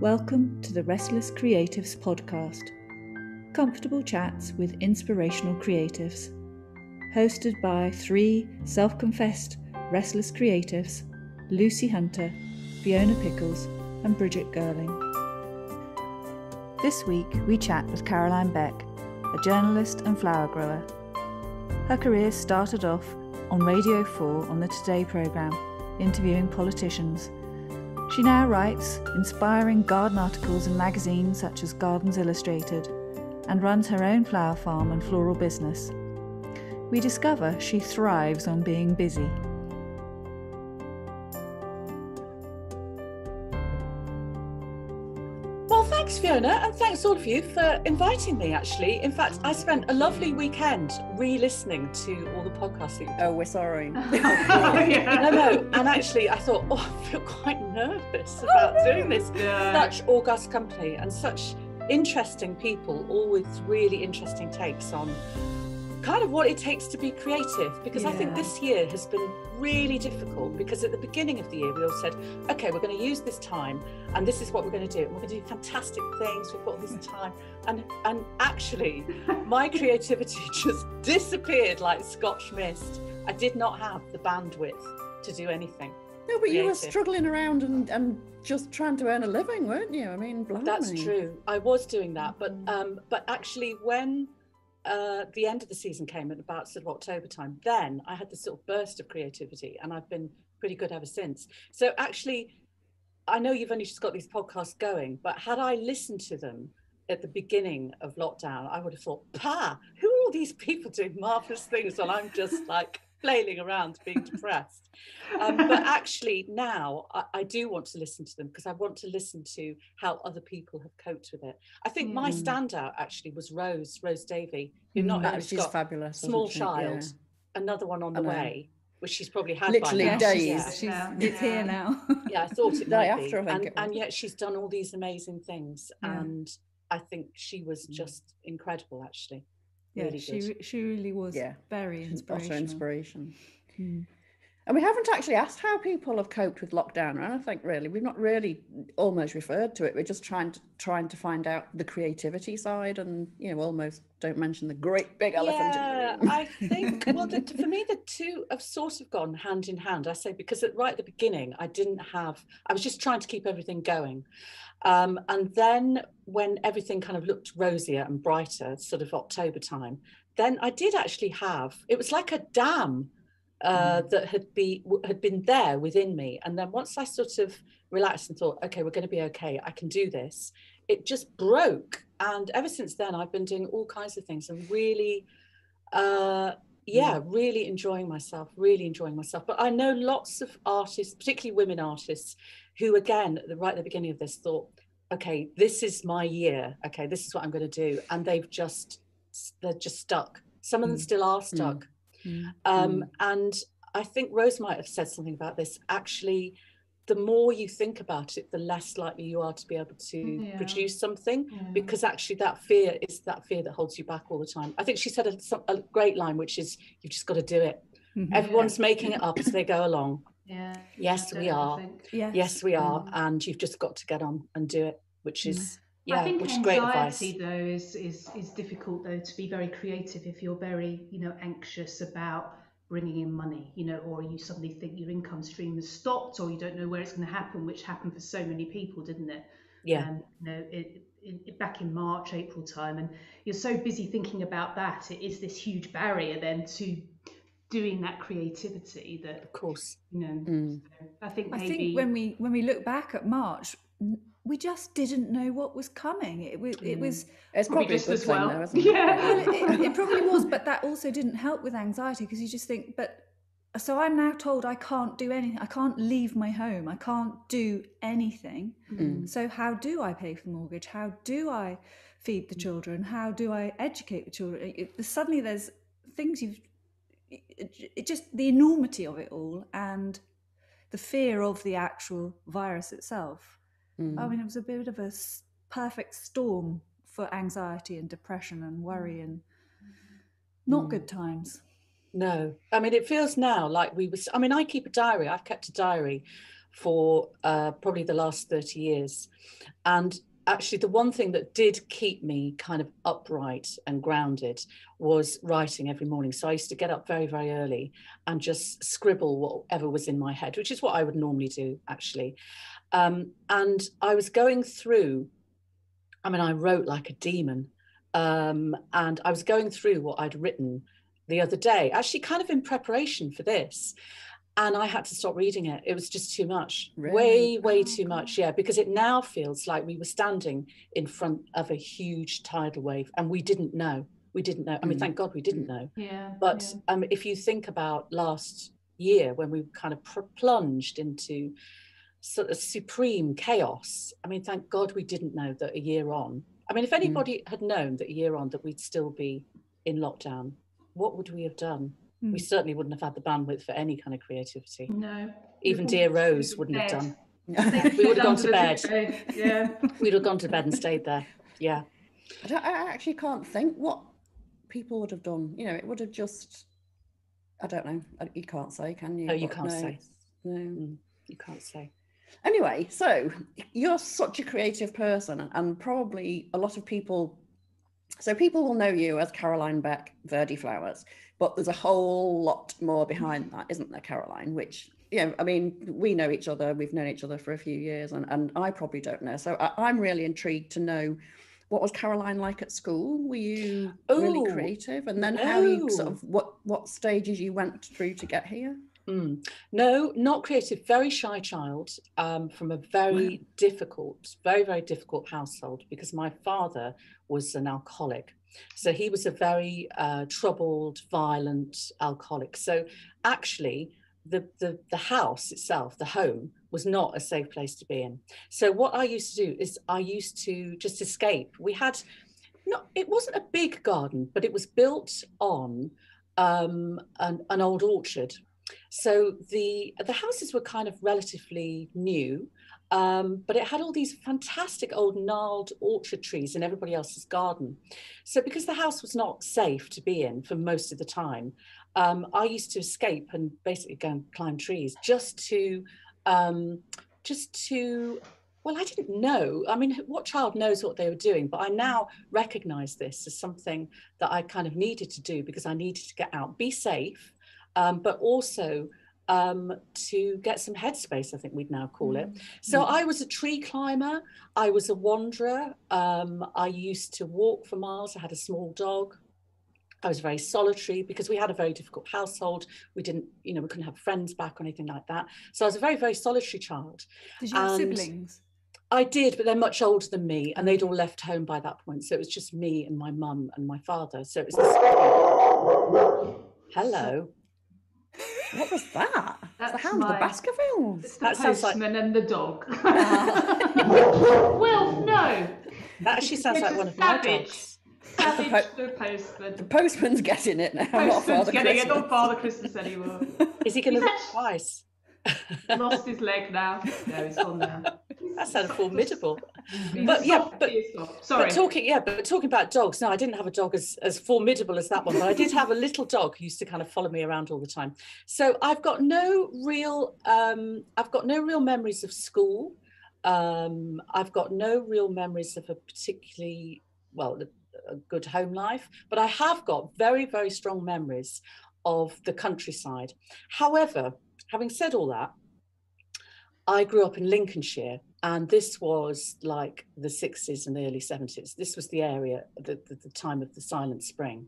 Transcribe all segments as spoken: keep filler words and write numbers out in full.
Welcome to the Restless Creatives Podcast. Comfortable chats with inspirational creatives. Hosted by three self-confessed restless creatives, Lucy Hunter, Fiona Pickles and Bridget Girling. This week we chat with Caroline Beck, a journalist and flower grower. Her career started off on Radio four on the Today programme, interviewing politicians. She now writes inspiring garden articles in magazines such as Gardens Illustrated and runs her own flower farm and floral business. We discover she thrives on being busy. Well, thanks Fiona, and thanks all of you for inviting me actually. In fact, I spent a lovely weekend re-listening to all the podcasting. Oh, we're sorry. Oh, yeah. No, no, and actually I thought, oh, I feel quite nervous about oh, no. doing this. Yeah. Such august company and such interesting people, all with really interesting takes on kind of what it takes to be creative, because yeah. I think this year has been really difficult, because at the beginning of the year we all said, okay, we're going to use this time and this is what we're going to do, and we're going to do fantastic things, we've got this time, and and actually my creativity just disappeared like Scotch mist. I did not have the bandwidth to do anything. No, but creative. You were struggling around and, and just trying to earn a living, weren't you? I mean, blimey. That's true. I was doing that, but um, but actually when uh, the end of the season came at about sort of October time, then I had this sort of burst of creativity, and I've been pretty good ever since. So actually, I know you've only just got these podcasts going, but had I listened to them at the beginning of lockdown, I would have thought, "Pa, who are all these people doing marvellous things while I'm just like..." flailing around being depressed. Um, but actually now I, I do want to listen to them, because I want to listen to how other people have coped with it. I think mm. my standout actually was Rose, Rose Davey, who not only she's got fabulous, small child, yeah. another one on the way, which she's probably had literally by now. days. Yeah. She's, yeah. It's here now. yeah, I thought it might after, be. And, and yet she's done all these amazing things. Yeah. And I think she was just mm. incredible actually. Yeah, really she she really was yeah. very inspirational. inspiration. Mm. And we haven't actually asked how people have coped with lockdown, right? I think really we've not really almost referred to it. We're just trying to trying to find out the creativity side, and you know, almost don't mention the great big elephant. Yeah, in the room. I think well, the, for me the two have sort of gone hand in hand. I say because at right at the beginning I didn't have. I was just trying to keep everything going. Um, and then when everything kind of looked rosier and brighter, sort of October time, then I did actually have, it was like a dam uh, mm. that had, be, had been there within me. And then once I sort of relaxed and thought, okay, we're going to be okay, I can do this, it just broke. And ever since then, I've been doing all kinds of things and really, uh, yeah, mm. really enjoying myself, really enjoying myself. But I know lots of artists, particularly women artists, who again, right at the beginning of this thought, okay, this is my year. Okay, this is what I'm going to do. And they've just, they're just stuck. Some of them mm. still are stuck. Mm. Um, mm. And I think Rose might have said something about this. Actually, the more you think about it, the less likely you are to be able to yeah. produce something, yeah. because actually that fear is that fear that holds you back all the time. I think she said a, a great line, which is, you've just got to do it. Mm-hmm. Everyone's yeah. making it up as they go along. Yeah, yes, we are. Yes. yes, we are. And you've just got to get on and do it, which is, yeah, I think which is great advice. Anxiety, though, is, is, is difficult, though, to be very creative if you're very, you know, anxious about bringing in money, you know, or you suddenly think your income stream has stopped or you don't know where it's going to happen, which happened for so many people, didn't it? Yeah. Um, you know, it, it, back in March, April time, and you're so busy thinking about that. It is this huge barrier then to doing that creativity that, of course, you know, mm. so I think maybe... I think when we when we look back at March, we just didn't know what was coming. It, it, it was... It's probably just as well. Though, isn't yeah. it? Well, it, it probably was, but that also didn't help with anxiety, because you just think, but... So I'm now told I can't do anything. I can't leave my home. I can't do anything. Mm. So how do I pay for the mortgage? How do I feed the children? How do I educate the children? It, it, suddenly there's things you've... It just the enormity of it all and the fear of the actual virus itself. Mm. I mean, it was a bit of a perfect storm for anxiety and depression and worry and not mm. good times. No, I mean, it feels now like we were, I mean, I keep a diary. I've kept a diary for uh, probably the last thirty years. And actually the one thing that did keep me kind of upright and grounded was writing every morning. So I used to get up very, very early and just scribble whatever was in my head, which is what I would normally do, actually. Um, and I was going through, I mean, I wrote like a demon. Um, and I was going through what I'd written the other day, actually kind of in preparation for this. And I had to stop reading it. It was just too much, really? way, way oh, too God. much. Yeah, because it now feels like we were standing in front of a huge tidal wave and we didn't know. We didn't know. I mean, mm. thank God we didn't know. Yeah. But yeah. Um, if you think about last year when we kind of pr- plunged into sort of supreme chaos, I mean, thank God we didn't know that a year on. I mean, if anybody mm. had known that a year on that we'd still be in lockdown, what would we have done? We certainly wouldn't have had the bandwidth for any kind of creativity. No. Even dear Rose wouldn't have done. We would have gone to bed. Yeah. We'd have gone to bed and stayed there. Yeah. I, don't, I actually can't think what people would have done. You know, it would have just, I don't know. You can't say, can you? No, you can't say. No. You can't say. Anyway, so you're such a creative person, and probably a lot of people, so people will know you as Caroline Beck, Verde Flowers, but there's a whole lot more behind that, isn't there, Caroline? Which, you know, I mean, we know each other, we've known each other for a few years, and, and I probably don't know. So I, I'm really intrigued to know, what was Caroline like at school? Were you Ooh, really creative? And then no. how you sort of, what, what stages you went through to get here? Mm. No, not creative, very shy child um, from a very wow. difficult, very, very difficult household, because my father was an alcoholic. So he was a very uh, troubled, violent alcoholic. So actually the, the, the house itself, the home, was not a safe place to be in. So what I used to do is I used to just escape. We had, not, it wasn't a big garden, but it was built on um, an, an old orchard. So the the houses were kind of relatively new, um, but it had all these fantastic old gnarled orchard trees in everybody else's garden. So because the house was not safe to be in for most of the time, um, I used to escape and basically go and climb trees just to, um, just to, well, I didn't know. I mean, what child knows what they were doing? But I now recognise this as something that I kind of needed to do, because I needed to get out, be safe. Um, but also um, to get some headspace, I think we'd now call it. So I was a tree climber, I was a wanderer, um, I used to walk for miles, I had a small dog, I was very solitary because we had a very difficult household, we didn't, you know, we couldn't have friends back or anything like that. So I was a very, very solitary child. Did you have siblings? I did, but they're much older than me, and they'd all left home by that point. So it was just me and my mum and my father. So it was this... Hello. What was that? That's the Hound of the Baskervilles. It's the that postman like... and the dog. Well, no. That actually sounds it's like one of savage. my dogs. Savage the, po- the postman. The postman's getting it now. Postman's getting Christmas. it, not Father Christmas anymore. Is he going to look twice? Lost his leg now. No, it's gone now. That sounded formidable. But yeah, but, Sorry. but talking, yeah, but talking about dogs. No, I didn't have a dog as, as formidable as that one, but I did have a little dog who used to kind of follow me around all the time. So I've got no real, um, I've got no real memories of school. Um, I've got no real memories of a particularly, well, a, a good home life, but I have got very, very strong memories of the countryside. However, having said all that, I grew up in Lincolnshire, and this was like the sixties and the early seventies. This was the area, the, the, the time of the Silent Spring.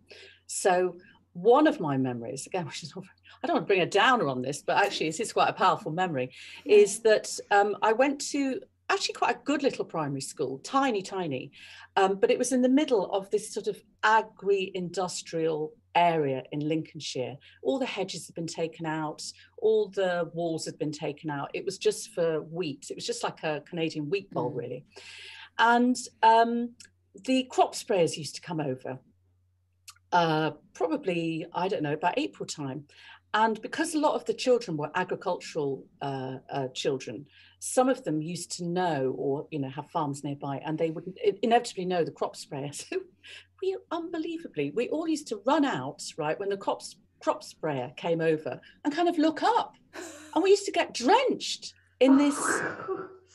So one of my memories, again, which is, I don't want to bring a downer on this, but actually this is quite a powerful memory, is that um, I went to actually quite a good little primary school, tiny, tiny, um, but it was in the middle of this sort of agri-industrial area in Lincolnshire. All the hedges had been taken out, all the walls had been taken out. It was just for wheat. It was just like a Canadian wheat bowl, mm. really. And um, the crop sprayers used to come over, uh, probably, I don't know, about April time. And because a lot of the children were agricultural uh, uh, children, some of them used to know, or, you know, have farms nearby, and they would inevitably know the crop sprayer. So we unbelievably, we all used to run out, right, when the crop, crop sprayer came over and kind of look up, and we used to get drenched. in this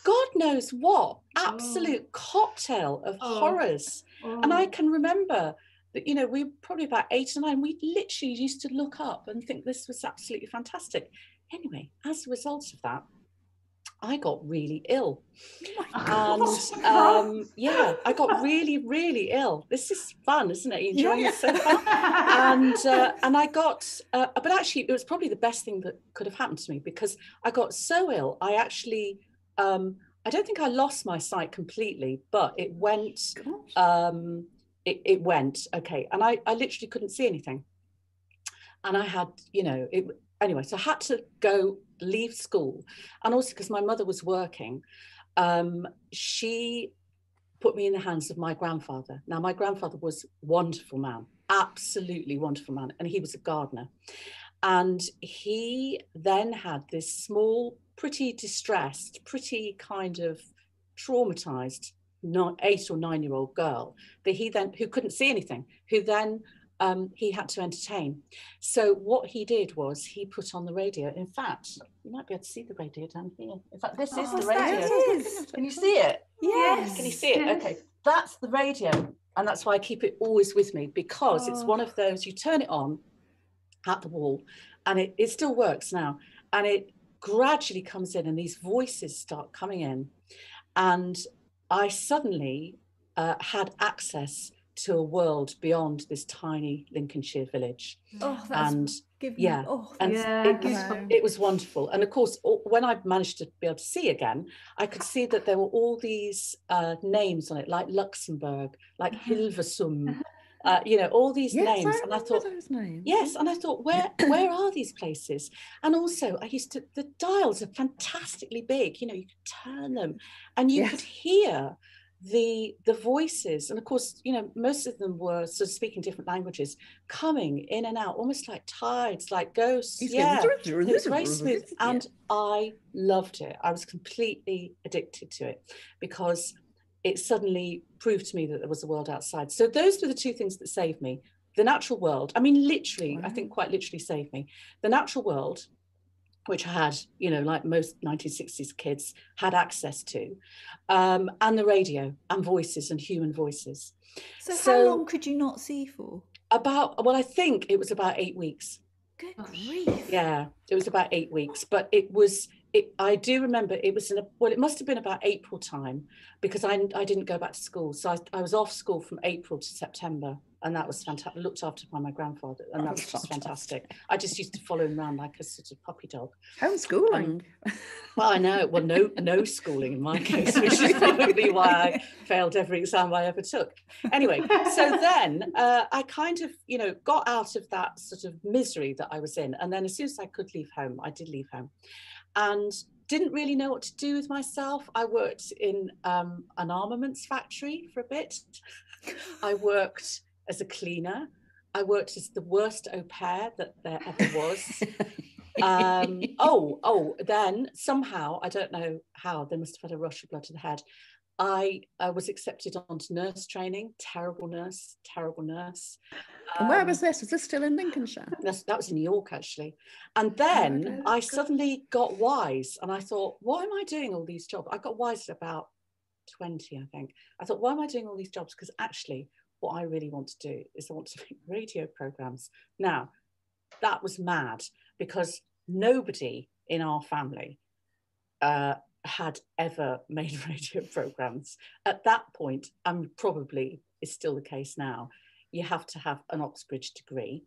God knows what absolute oh. cocktail of oh. horrors. Oh. And I can remember that, you know, we were probably about eight or nine. We literally used to look up and think this was absolutely fantastic. Anyway, as a result of that, I got really ill. Oh and um, yeah, I got really, really ill. This is fun, isn't it? You're enjoying yeah. it so far. And, uh, and I got, uh, but actually it was probably the best thing that could have happened to me, because I got so ill. I actually, um, I don't think I lost my sight completely, but it went, um, it, it went, okay. And I, I literally couldn't see anything. And I had, you know, it, anyway, so I had to go leave school, and also because my mother was working, um, she put me in the hands of my grandfather. Now, my grandfather was a wonderful man, absolutely wonderful man, and he was a gardener. And he then had this small, pretty distressed, pretty kind of traumatized eight or nine-year-old girl that he then, who couldn't see anything, who then Um, he had to entertain. So what he did was he put on the radio. In fact, you might be able to see the radio down here. In fact, this oh, is the radio. Is. Can you see it? Yes. Can you see it? Yes. Okay. That's the radio. And that's why I keep it always with me, because oh. it's one of those, you turn it on at the wall, and it, it still works now. And it gradually comes in, and these voices start coming in. And I suddenly uh, had access to a world beyond this tiny Lincolnshire village. Oh, that's and give me, yeah, oh, and yeah, it, was, it was wonderful. And of course, when I managed to be able to see again, I could see that there were all these uh, names on it, like Luxembourg, like Hilversum, uh, you know, all these yes, names. I and I thought, those names. Yes, and I thought, where where are these places? And also, I used to the dials are fantastically big. You know, you could turn them, and you yes. could hear the the voices, and of course, you know, most of them were sort of speaking different languages, coming in and out, almost like tides, like ghosts. He's yeah, it was very smooth, and I loved it. I was completely addicted to it, because it suddenly proved to me that there was a world outside. So those were the two things that saved me. The natural world, I mean, literally, wow. I think quite literally saved me. The natural world, which I had, you know, like most nineteen sixties kids, had access to, um, and the radio and voices and human voices. So, so how long could you not see for? About, well, I think it was about eight weeks. Good grief. Yeah, it was about eight weeks, but it was, it, I do remember it was, in a, well, it must have been about April time, because I, I didn't go back to school. So I, I was off school from April to September. And that was fantastic, looked after by my grandfather, and that was just fantastic. I just used to follow him around like a sort of puppy dog. Homeschooling. Um, well, I know, well, no no schooling in my case, which is probably why I failed every exam I ever took. Anyway, so then uh, I kind of, you know, got out of that sort of misery that I was in. And then as soon as I could leave home, I did leave home. And didn't really know what to do with myself. I worked in um, an armaments factory for a bit. I worked as a cleaner. I worked as the worst au pair that there ever was. um, oh, oh, then somehow, I don't know how, they must have had a rush of blood to the head. I uh, was accepted onto nurse training, terrible nurse, terrible nurse. Um, and where was this? Was this still in Lincolnshire? That was in New York, actually. And then oh, I good. suddenly got wise, and I thought, why am I doing all these jobs? I got wise at about twenty, I think. I thought, why am I doing all these jobs? Because actually, what I really want to do is I want to make radio programmes. Now, that was mad, because nobody in our family uh, had ever made radio programmes. At that point, and probably is still the case now, you have to have an Oxbridge degree.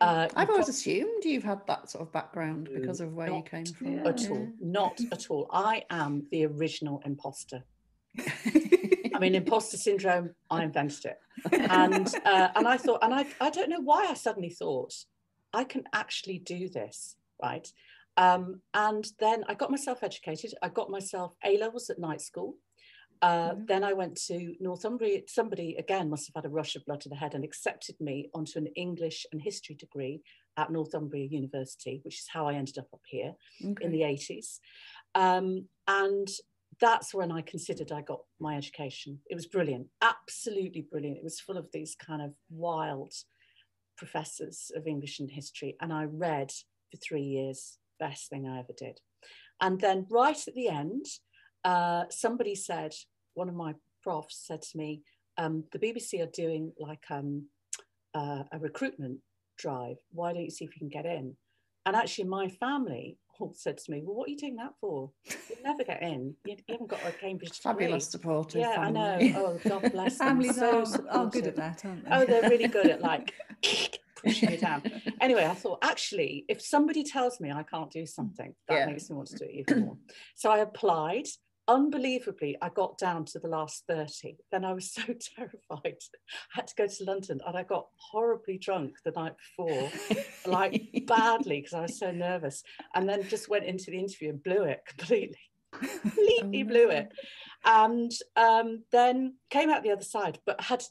Uh, I've always got, assumed you've had that sort of background because of where you came from. At all, not at all. I am the original imposter. I mean, imposter syndrome, I invented it. And uh, and I thought, and I, I don't know why I suddenly thought, I can actually do this, right? Um, and then I got myself educated. I got myself A-levels at night school. Uh, mm-hmm. Then I went to Northumbria. Somebody, again, must have had a rush of blood to the head and accepted me onto an English and history degree at Northumbria University, which is how I ended up up here okay. in the eighties. Um, and... That's when I considered I got my education. It was brilliant, absolutely brilliant. It was full of these kind of wild professors of English and history. And I read for three years, best thing I ever did. And then right at the end, uh, somebody said, one of my profs said to me, um, the B B C are doing like um, uh, a recruitment drive. Why don't you see if you can get in? And actually my family all said to me, well, what are you doing that for? You'll never get in. You, you haven't got a Cambridge degree. Fabulous supportive yeah, family. Yeah, I know. Oh, God bless them. Families so are, are good at that, aren't they? Oh, they're really good at like... pushing it down. Anyway, I thought, actually, if somebody tells me I can't do something, that yeah. makes me want to do it even more. So I applied. Unbelievably, I got down to the last thirty. Then I was so terrified. I had to go to London and I got horribly drunk the night before, like badly, because I was so nervous. And then just went into the interview and blew it completely. Completely blew it. And um, then came out the other side, but had...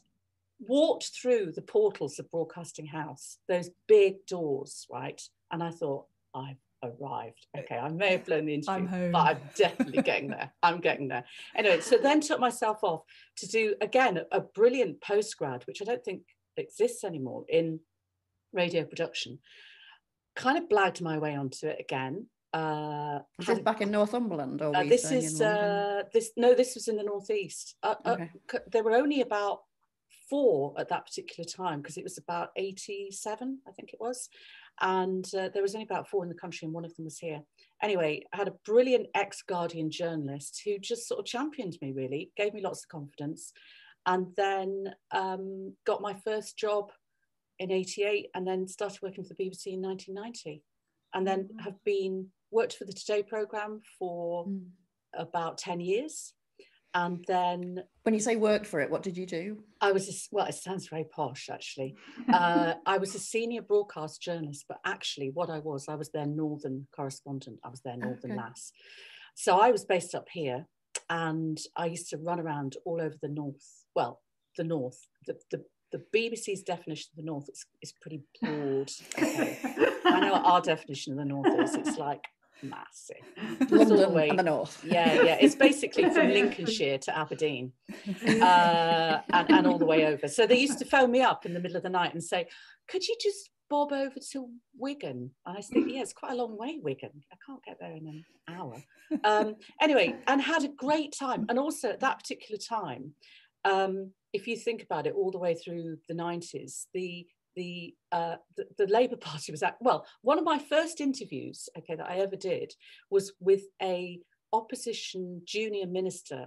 walked through the portals of Broadcasting House, those big doors, right? And I thought, I've arrived. Okay, I may have blown the interview, but I'm definitely getting there. I'm getting there. Anyway, so then took myself off to do, again, a brilliant postgrad, which I don't think exists anymore, in radio production. Kind of blagged my way onto it again. Uh, this is back in Northumberland, or uh, this is uh, this? No, this was in the northeast. Uh, okay. uh, there were only about four at that particular time, because it was about eighty-seven, I think it was, and uh, there was only about four in the country, and one of them was here. Anyway, I had a brilliant ex-Guardian journalist who just sort of championed me, really, gave me lots of confidence, and then um, got my first job in eighty-eight, and then started working for the B B C in nineteen ninety, and then mm. have been, worked for the Today programme for mm. about ten years. And then... When you say worked for it, what did you do? I was, a, well, it sounds very posh, actually. Uh, I was a senior broadcast journalist, but actually what I was, I was their northern correspondent. I was their northern okay. lass. So I was based up here, and I used to run around all over the north. Well, the north, the, the, the B B C's definition of the north is, is pretty broad. Okay. I know what our definition of the north is. It's like... massive. London and the north. Yeah, yeah. It's basically from Lincolnshire to Aberdeen uh, and, and all the way over. So they used to phone me up in the middle of the night and say, could you just bob over to Wigan? And I said, yeah, it's quite a long way, Wigan. I can't get there in an hour. Um, anyway, and had a great time. And also at that particular time, um, if you think about it all the way through the nineties, the The, uh, the the Labour Party was at, well, one of my first interviews, okay, that I ever did was with a opposition junior minister,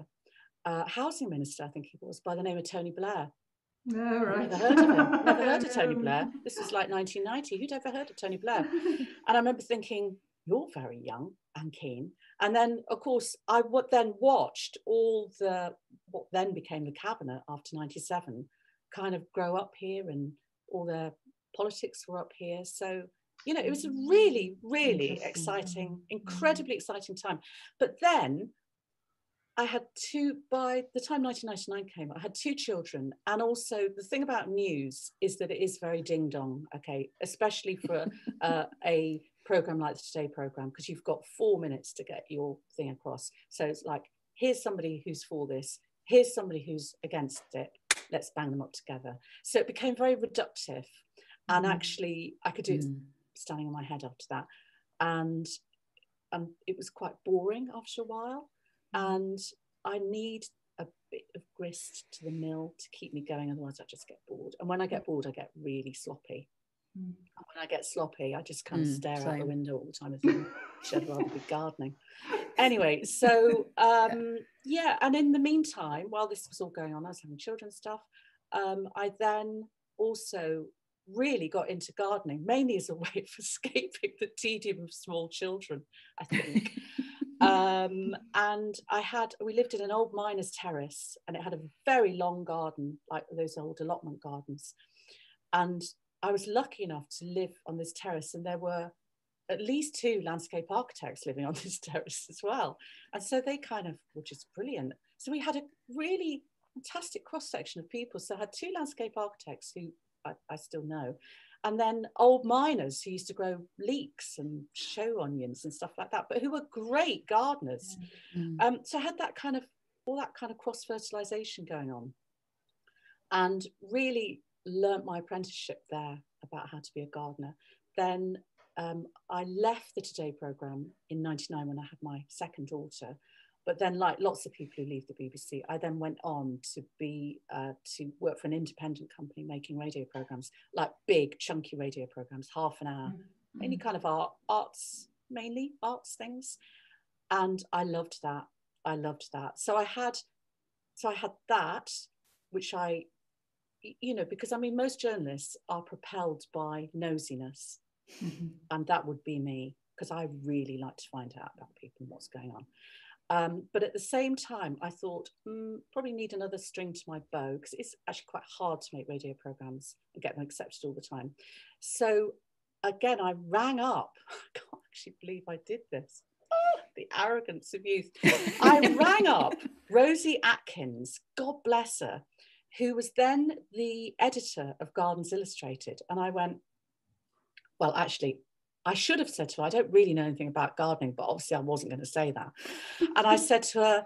uh, housing minister, I think he was, by the name of Tony Blair. No, right. Never heard of him. Never heard of Tony Blair. This was like nineteen ninety. Who'd ever heard of Tony Blair? And I remember thinking, you're very young and keen. And then, of course, I w- then watched all the what then became the cabinet after ninety-seven kind of grow up here, and all their politics were up here. So, you know, it was a really, really exciting, incredibly exciting time. But then I had two, by the time nineteen ninety-nine came, I had two children. And also the thing about news is that it is very ding dong, okay, especially for uh, a programme like the Today programme, because you've got four minutes to get your thing across. So it's like, here's somebody who's for this, here's somebody who's against it, let's bang them up together. So it became very reductive. And actually, I could do it mm. standing on my head after that. And um, it was quite boring after a while. And I need a bit of grist to the mill to keep me going. Otherwise, I just get bored. And when I get bored, I get really sloppy. Mm. And when I get sloppy, I just kind of mm, stare same. out the window all the time and think, I'd rather be gardening. Anyway, so um, yeah. yeah, and in the meantime, while this was all going on, I was having children's stuff, um, I then also really got into gardening, mainly as a way of escaping the tedium of small children, I think. um, and I had, we lived in an old miner's terrace, and it had a very long garden, like those old allotment gardens. And I was lucky enough to live on this terrace, and there were at least two landscape architects living on this terrace as well. And so they kind of were just brilliant. So we had a really fantastic cross-section of people. So I had two landscape architects who I, I still know, and then old miners who used to grow leeks and show onions and stuff like that, but who were great gardeners. Mm-hmm. Um, so I had that kind of, all that kind of cross-fertilisation going on, and really learnt my apprenticeship there about how to be a gardener. Then Um, I left the Today programme in ninety-nine when I had my second daughter, but then, like lots of people who leave the B B C, I then went on to be uh, to work for an independent company making radio programmes, like big chunky radio programmes, half an hour, mm-hmm. any kind of art, arts, mainly arts things, and I loved that. I loved that. So I had, so I had that, which I, you know, because I mean, most journalists are propelled by nosiness. Mm-hmm. And that would be me, because I really like to find out about people and what's going on. Um, but at the same time, I thought, mm, probably need another string to my bow, because it's actually quite hard to make radio programmes and get them accepted all the time. So again, I rang up. I can't actually believe I did this. Oh, the arrogance of youth. I rang up Rosie Atkins, God bless her, who was then the editor of Gardens Illustrated. And I went, well, actually, I should have said to her, I don't really know anything about gardening, but obviously I wasn't going to say that. And I said to her,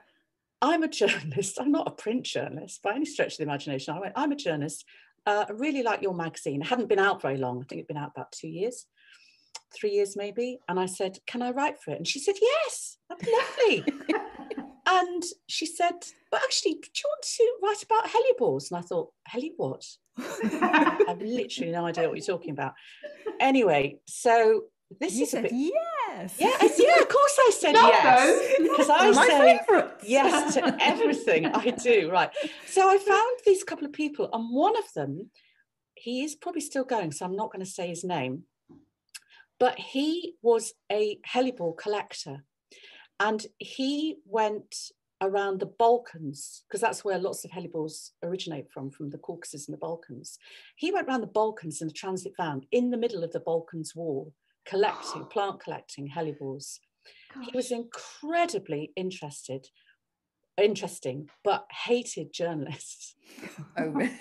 I'm a journalist. I'm not a print journalist by any stretch of the imagination. I went, I'm a journalist. Uh, I really like your magazine. It hadn't been out very long. I think it'd been out about two years, three years maybe. And I said, can I write for it? And she said, yes, that'd be lovely. And she said, but actually, do you want to write about hellebores? And I thought, heli what? I have literally no idea what you're talking about. Anyway, so this you is said a bit... yes. Yes, yeah, of course I said Not yes. Because I My say favourites. Yes to everything I do, right. So I found these couple of people, and one of them, he is probably still going, so I'm not going to say his name, but he was a hellebore collector. And he went around the Balkans, because that's where lots of hellebores originate from, from the Caucasus and the Balkans. He went around the Balkans in a transit van in the middle of the Balkans war, collecting, plant collecting hellebores. Gosh. He was incredibly interested, interesting, but hated journalists. Oh, really?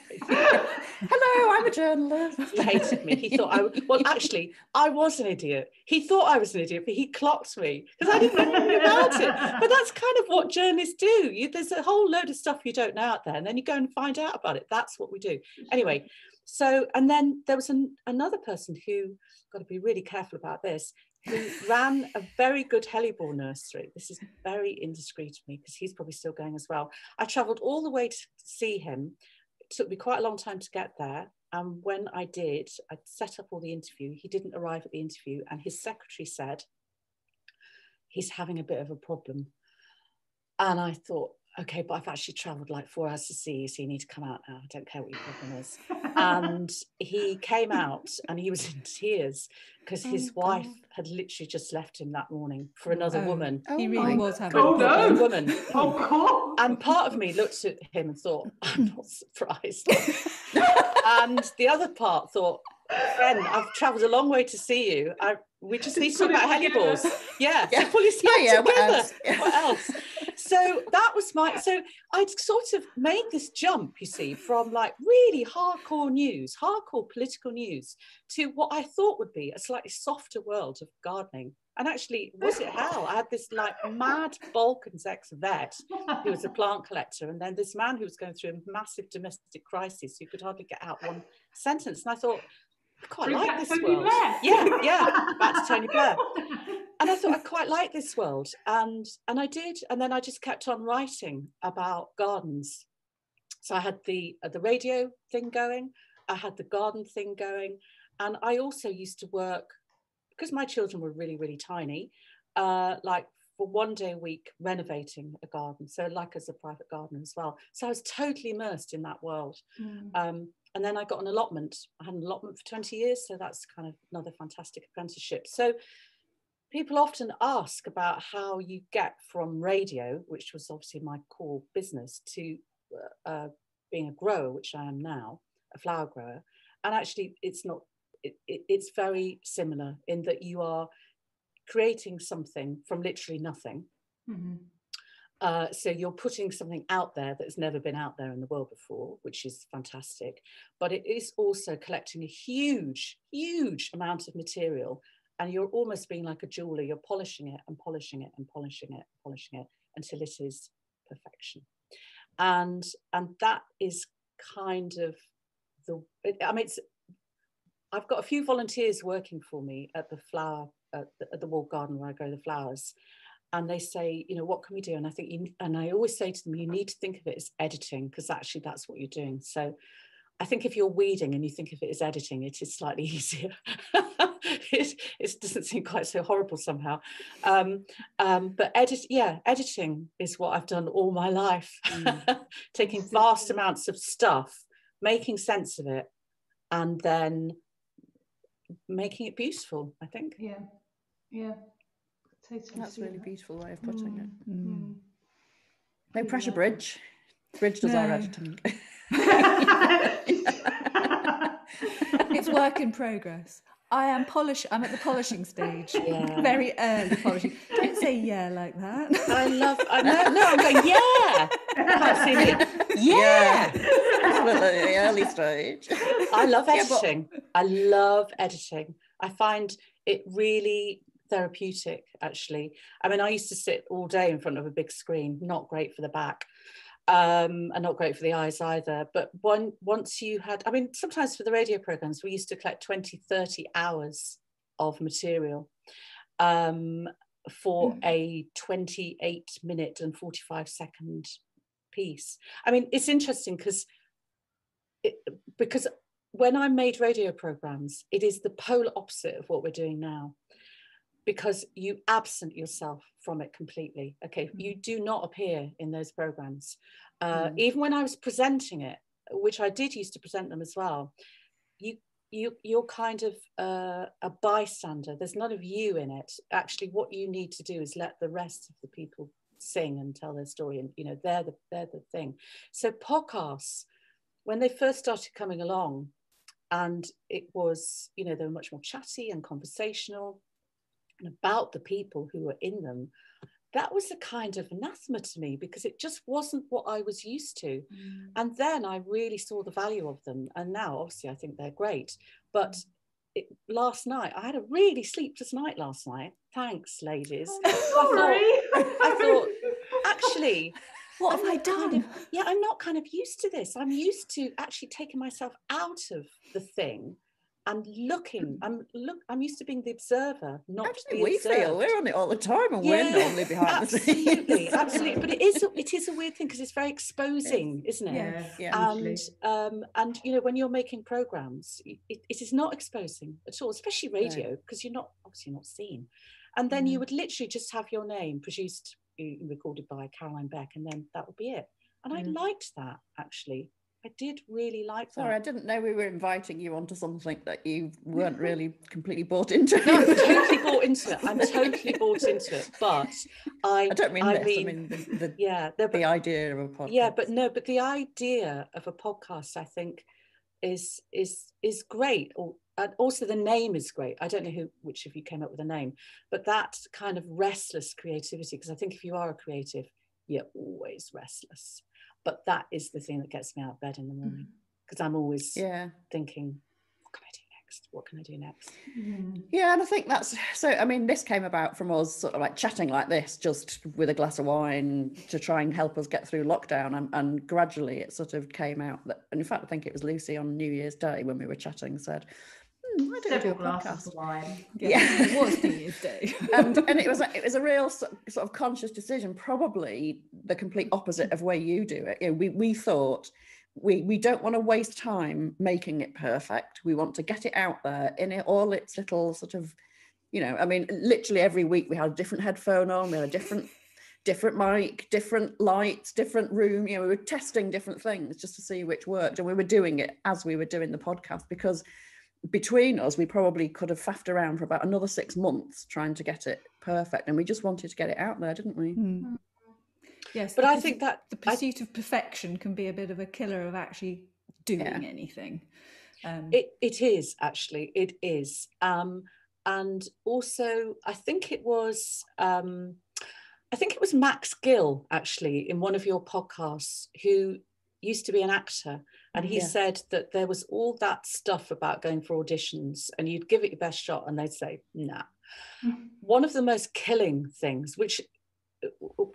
Hello, I'm a journalist. He hated me. He thought I was, well, actually, I was an idiot. He thought I was an idiot, but he clocked me because I didn't know anything about it. But that's kind of what journalists do. You, there's a whole load of stuff you don't know out there, and then you go and find out about it. That's what we do. Anyway, so, and then there was an, another person who, got to be really careful about this, who ran a very good hellebore nursery. This is very indiscreet of me because he's probably still going as well. I travelled all the way to see him. It took me quite a long time to get there, and when I did, I set up all the interview. He didn't arrive at the interview, and his secretary said, he's having a bit of a problem. And I thought, okay, but I've actually travelled like four hours to see you, so you need to come out now. I don't care what your problem is. And he came out, and he was in tears because oh his wife God. had literally just left him that morning for another oh, woman. Oh, he really was having oh, a no. woman. Oh God! And part of me looked at him and thought, I'm not surprised. And the other part thought, Ben, I've travelled a long way to see you. I, we just, just need to talk about hellebores. Yeah, yeah. So pull yourself yeah, yeah, together. What else? Yeah. What else? So that was my, so I'd sort of made this jump, you see, from like really hardcore news, hardcore political news, to what I thought would be a slightly softer world of gardening. And actually, was it hell? I had this like mad Balkans ex-vet who was a plant collector, and then this man who was going through a massive domestic crisis who could hardly get out one sentence. And I thought, I quite Bring like this Tony world. Blair. Yeah, yeah, back to Tony Blair. And I thought, I quite like this world. And, and I did. And then I just kept on writing about gardens. So I had the, uh, the radio thing going. I had the garden thing going. And I also used to work, because my children were really, really tiny, uh, like for one day a week, renovating a garden. So like as a private gardener as well. So I was totally immersed in that world. Mm. Um, And then I got an allotment. I had an allotment for twenty years. So that's kind of another fantastic apprenticeship. So people often ask about how you get from radio, which was obviously my core business, to uh, being a grower, which I am now, a flower grower. And actually, it's not, it, it, it's very similar in that you are creating something from literally nothing. Mm-hmm. Uh, so you're putting something out there that's never been out there in the world before, which is fantastic. But it is also collecting a huge, huge amount of material, and you're almost being like a jeweler. You're polishing it and polishing it and polishing it, and polishing it until it is perfection. And and that is kind of the. I mean, it's I've got a few volunteers working for me at the flower, at the, at the walled garden where I grow the flowers. And they say, you know, what can we do? And I think, you, and I always say to them, you need to think of it as editing, because actually that's what you're doing. So I think if you're weeding and you think of it as editing, it is slightly easier. it, it doesn't seem quite so horrible somehow. Um, um, but edit, yeah, editing is what I've done all my life. Mm. Taking vast amounts of stuff, making sense of it, and then making it beautiful, I think. Yeah, yeah. Totally. That's a really beautiful way of putting mm. it. Mm. No pressure, Bridge. Bridge does no. our editing. It's work in progress. I am polish. I'm at the polishing stage. Yeah. Very early polishing. Don't say yeah like that. I love. I know. No, I'm going yeah. Can't see me. Yeah. Well, yeah. The early stage. I love editing. Yeah, but... I love editing. I find it really therapeutic. Actually, I mean, I used to sit all day in front of a big screen. Not great for the back. Um, and not great for the eyes either. But one, once you had, I mean, sometimes for the radio programmes, we used to collect twenty, thirty hours of material um, for mm. a twenty-eight minute and forty-five second piece. I mean, it's interesting because it, because when I made radio programmes, it is the polar opposite of what we're doing now, because you absent yourself from it completely. Okay, mm. you do not appear in those programs. Uh, mm. Even when I was presenting it, which I did used to present them as well, you, you, you're kind of uh, a bystander. There's none of you in it. Actually, what you need to do is let the rest of the people sing and tell their story, and you know, they're the, they're the thing. So podcasts, when they first started coming along, and it was, you know, they were much more chatty and conversational, and about the people who were in them, that was a kind of anathema to me, because it just wasn't what I was used to. Mm. And then I really saw the value of them. And now, obviously, I think they're great. But mm. it, last night, I had a really sleepless night last night. Thanks, ladies. Oh, sorry. I thought, I thought actually... What have I done? Kind of, yeah, I'm not kind of used to this. I'm used to actually taking myself out of the thing. I'm looking, I'm look. I'm used to being the observer, not Actually, the we observed. Feel we're on it all the time, and yeah, we're normally behind absolutely, the scenes. Absolutely, but it is it is a weird thing, because it's very exposing, yes. isn't it? Yeah, yeah. And um, and you know, when you're making programs, it, it is not exposing at all, especially radio, because yeah. you're not obviously not seen. And then mm. you would literally just have your name produced, recorded by Caroline Beck, and then that would be it. And mm. I liked that, actually. I did really like that. Sorry, I didn't know we were inviting you onto something that you weren't really completely bought into. No, I'm totally bought into it. I'm totally bought into it. But I, I don't mean I this. Mean, I mean the, the, yeah, the but, idea of a podcast. Yeah, but no, but the idea of a podcast, I think, is is is great. Or and also the name is great. I don't know who, which of you came up with the name, but that kind of restless creativity. Because I think if you are a creative, you're always restless. But that is the thing that gets me out of bed in the morning, because I'm always yeah. thinking, what can I do next? What can I do next? Mm. Yeah, and I think that's, so, I mean, this came about from us sort of like chatting like this, just with a glass of wine to try and help us get through lockdown. And, and gradually it sort of came out that, and in fact, I think it was Lucy on New Year's Day when we were chatting said, I don't do a podcast. Of wine. Yeah, it was New Year's Day, and and it was a, it was a real sort of conscious decision, probably the complete opposite of where you do it. You know, we we thought we we don't want to waste time making it perfect. We want to get it out there in it, all its little sort of, you know, I mean, literally every week we had a different headphone on, we had a different different mic, different lights, different room. You know, we were testing different things just to see which worked, and we were doing it as we were doing the podcast, because between us we probably could have faffed around for about another six months trying to get it perfect, and we just wanted to get it out there, didn't we? Mm. Yes, but I think that the pursuit I, of perfection can be a bit of a killer of actually doing yeah. anything. Um, it it is actually it is, um, and also I think it was um, I think it was Max Gill actually in one of your podcasts who used to be an actor, and he yeah. said that there was all that stuff about going for auditions and you'd give it your best shot and they'd say nah. Mm. One of the most killing things which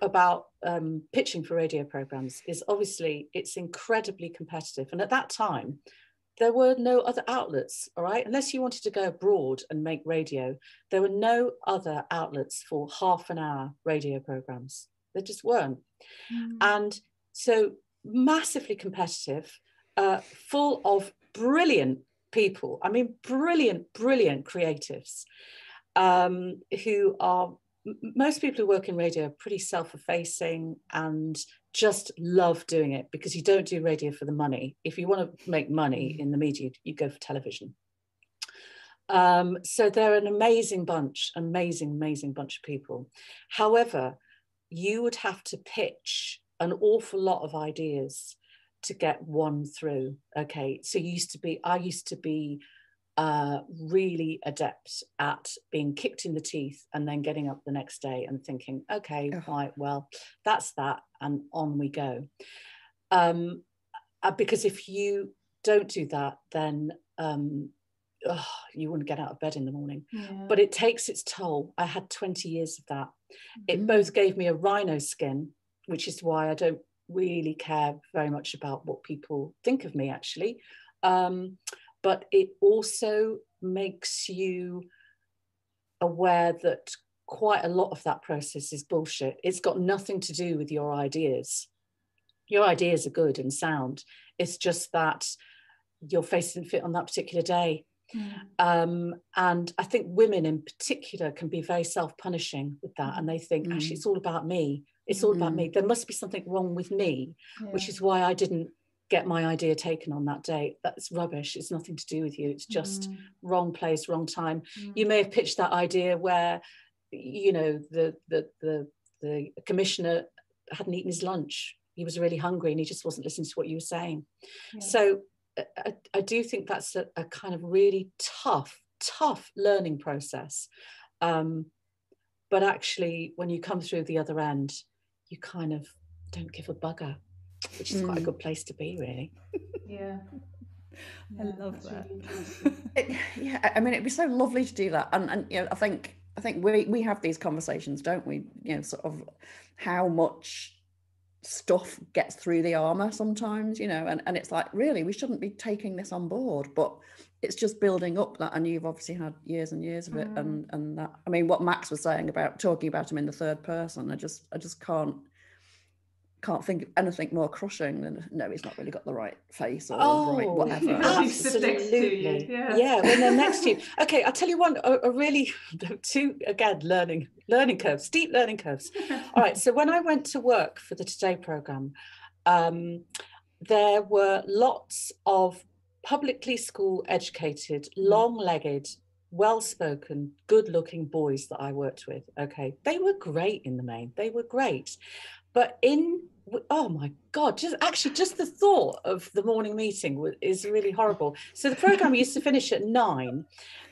about um, pitching for radio programs is obviously it's incredibly competitive, and at that time there were no other outlets, all right? Unless you wanted to go abroad and make radio, there were no other outlets for half an hour radio programmes. There just weren't. Mm. And so massively competitive, uh, full of brilliant people. I mean, brilliant, brilliant creatives um, who are, most people who work in radio are pretty self-effacing and just love doing it, because you don't do radio for the money. If you want to make money in the media, you go for television. Um, so they're an amazing bunch, amazing, amazing bunch of people. However, you would have to pitch an awful lot of ideas to get one through. Okay, so you used to be, I used to be uh, really adept at being kicked in the teeth and then getting up the next day and thinking, okay, oh. right, well, that's that, and on we go. Um, because if you don't do that, then um, oh, you wouldn't get out of bed in the morning. Yeah. But it takes its toll. I had twenty years of that. Mm-hmm. It both gave me a rhino skin, which is why I don't really care very much about what people think of me, actually. Um, but it also makes you aware that quite a lot of that process is bullshit. It's got nothing to do with your ideas. Your ideas are good and sound. It's just that your face didn't fit on that particular day. Mm. Um, and I think women in particular can be very self-punishing with that. And they think, mm. actually, it's all about me. It's all mm-hmm. about me. There must be something wrong with me, yeah. which is why I didn't get my idea taken on that day. That's rubbish. It's nothing to do with you. It's just mm. wrong place, wrong time. Mm. You may have pitched that idea where, you know, the, the the the commissioner hadn't eaten his lunch. He was really hungry and he just wasn't listening to what you were saying. Yeah. So I, I do think that's a, a kind of really tough, tough learning process. Um, but actually, when you come through the other end, you kind of don't give a bugger, which is mm. quite a good place to be, really. Yeah. I yeah, love that. Really it, yeah, I mean, it'd be so lovely to do that. And, and you know, I think I think we, we have these conversations, don't we? You know, sort of how much stuff gets through the armour sometimes, you know, and, and it's like, really, we shouldn't be taking this on board, but it's just building up that, and you've obviously had years and years of it. Mm. And, and that, I mean, what Max was saying about talking about him in the third person, I just, I just can't, can't think of anything more crushing than, no, he's not really got the right face or oh, right whatever. Absolutely. Yeah. yeah, when they're next to you. Okay, I'll tell you one, a, a really, two, again, learning, learning curves, steep learning curves. All right, so when I went to work for the Today programme, um, there were lots of publicly school educated, long-legged, well-spoken, good-looking boys that I worked with. Okay, they were great in the main, they were great. But in, oh my God, just actually just the thought of the morning meeting is really horrible. So the programme used to finish at nine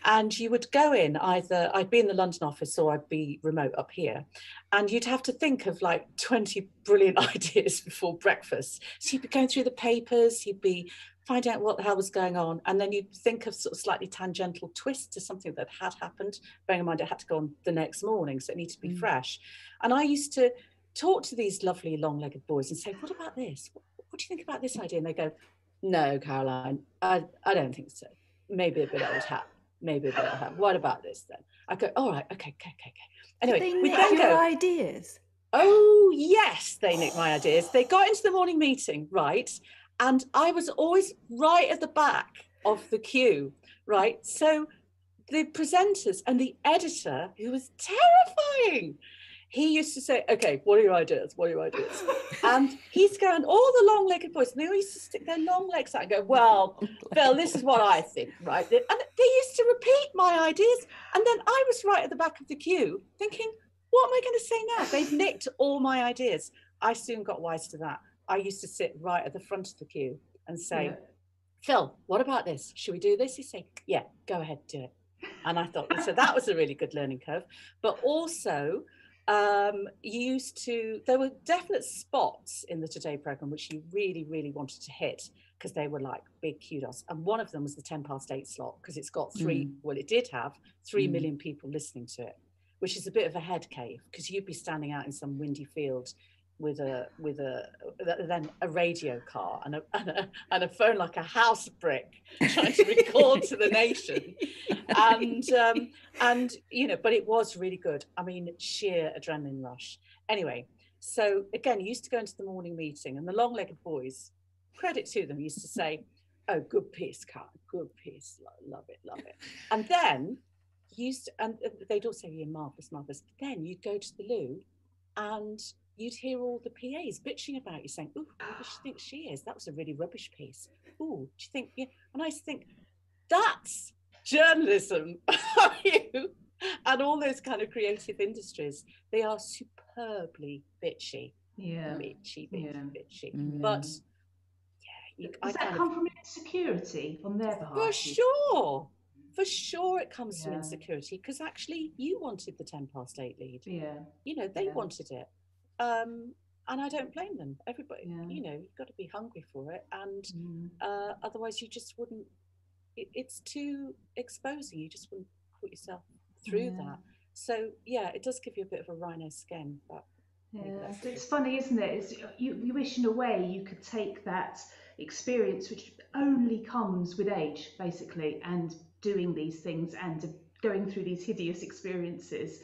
and you would go in either, I'd be in the London office or I'd be remote up here. And you'd have to think of like twenty brilliant ideas before breakfast. So you'd be going through the papers, you'd be finding out what the hell was going on. And then you'd think of sort of slightly tangential twist to something that had happened. Bearing in mind, it had to go on the next morning, so it needed to be mm. fresh. And I used to talk to these lovely long-legged boys and say, what about this? What, what do you think about this idea? And they go, no, Caroline, I, I don't think so. Maybe a bit old hat, maybe a bit old hat. What about this then? I go, all right, okay, okay, okay, okay. Anyway, did they nick we then your go, ideas? Oh, yes, they nicked my ideas. They got into the morning meeting, right? And I was always right at the back of the queue, right? So the presenters and the editor, who was terrifying, he used to say, okay, what are your ideas? What are your ideas? And he's going, all the long-legged boys, and they all used to stick their long legs out and go, well, Phil, this is what I think, right? And they used to repeat my ideas. And then I was right at the back of the queue thinking, what am I going to say now? They've nicked all my ideas. I soon got wise to that. I used to sit right at the front of the queue and say, yeah. Phil, what about this? Should we do this? He'd say, yeah, go ahead, do it. And I thought, so that was a really good learning curve. But also, Um, you used to, there were definite spots in the Today programme which you really, really wanted to hit because they were like big kudos. And one of them was the ten past eight slot because it's got three, mm. well, it did have three mm. million people listening to it, which is a bit of a head cave because you'd be standing out in some windy field with a with a then a radio car and a and a, and a phone like a house brick, trying to record to the nation, and um, and you know, but it was really good. I mean, sheer adrenaline rush. Anyway, so again, used to go into the morning meeting, and the long-legged boys, credit to them, used to say, "Oh, good piece, Kat, good piece, love it, love it," and then used to, and they'd also be marvellous, marvellous. Then you'd go to the loo, and you'd hear all the P As bitching about you, saying, "Ooh, who does she think she is? That was a really rubbish piece. Ooh, do you think?" Yeah. And I used to think, that's journalism, are you? And all those kind of creative industries, they are superbly bitchy. Yeah, bitchy, bitchy, yeah. bitchy. Mm. But yeah, you, does I that come of, from insecurity on their behalf? For sure, for sure, it comes yeah. from insecurity, because actually, you wanted the ten past eight lead. Yeah, you know, they yeah. wanted it. Um, and I don't blame them. Everybody, yeah. you know, you've got to be hungry for it, and mm. uh, otherwise you just wouldn't. It, it's too exposing. You just wouldn't put yourself through yeah. that. So yeah, it does give you a bit of a rhino skin. But yeah, it's funny, isn't it? It's, you, you wish in a way you could take that experience, which only comes with age, basically, and doing these things and going through these hideous experiences.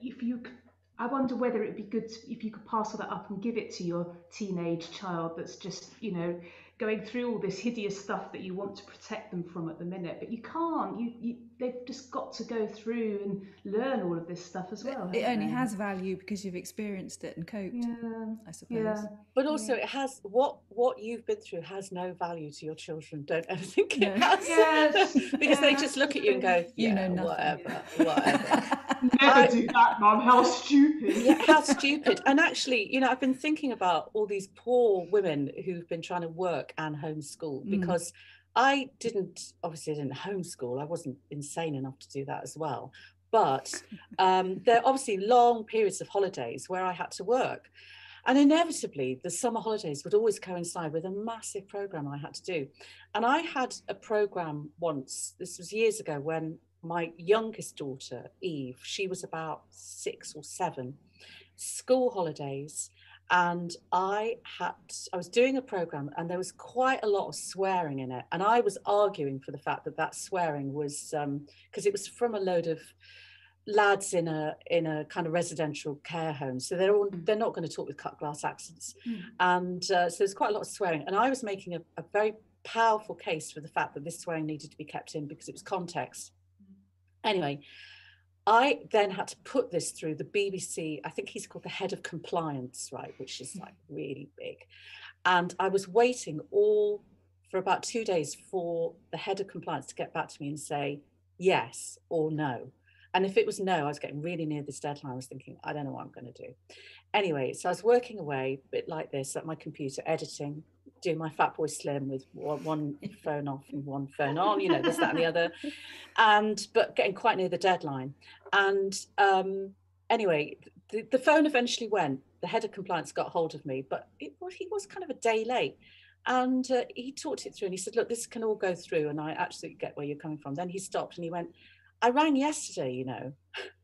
If you could, I wonder whether it'd be good to, if you could pass all that up and give it to your teenage child that's just, you know, going through all this hideous stuff that you want to protect them from at the minute, but you can't. You, you they've just got to go through and learn all of this stuff as well. It only they? has value because you've experienced it and coped. Yeah. I suppose. Yeah. But also, yeah. it has what what you've been through has no value to your children. Don't ever think no. it has, yes. because yeah. they just look at you and go, "You yeah, know, nothing. whatever, whatever." Never I, do that, Mum. How stupid. Yeah, how stupid. And actually, you know, I've been thinking about all these poor women who've been trying to work and homeschool, because mm. I didn't, obviously I didn't homeschool. I wasn't insane enough to do that as well. But um, there are obviously long periods of holidays where I had to work. And inevitably, the summer holidays would always coincide with a massive programme I had to do. And I had a programme once, this was years ago, when my youngest daughter, Eve, she was about six or seven, school holidays, and I had, I was doing a programme and there was quite a lot of swearing in it. And I was arguing for the fact that that swearing was, um, because it was from a load of lads in a in a kind of residential care home. So they're all, they're not going to talk with cut glass accents. Mm. And uh, so there's quite a lot of swearing. And I was making a, a very powerful case for the fact that this swearing needed to be kept in because it was context. Anyway, I then had to put this through the B B C, I think he's called the head of compliance, right, which is like really big. And I was waiting all for about two days for the head of compliance to get back to me and say yes or no. And if it was no, I was getting really near this deadline. I was thinking, I don't know what I'm going to do. Anyway, so I was working away a bit like this at my computer, editing, doing my Fat Boy Slim with one phone off and one phone on, you know, this, that and the other. And, but getting quite near the deadline. And um, anyway, the, the phone eventually went. The head of compliance got hold of me, but it, well, he was kind of a day late. And uh, he talked it through and he said, look, this can all go through and I absolutely get where you're coming from. Then he stopped and he went, I rang yesterday, you know.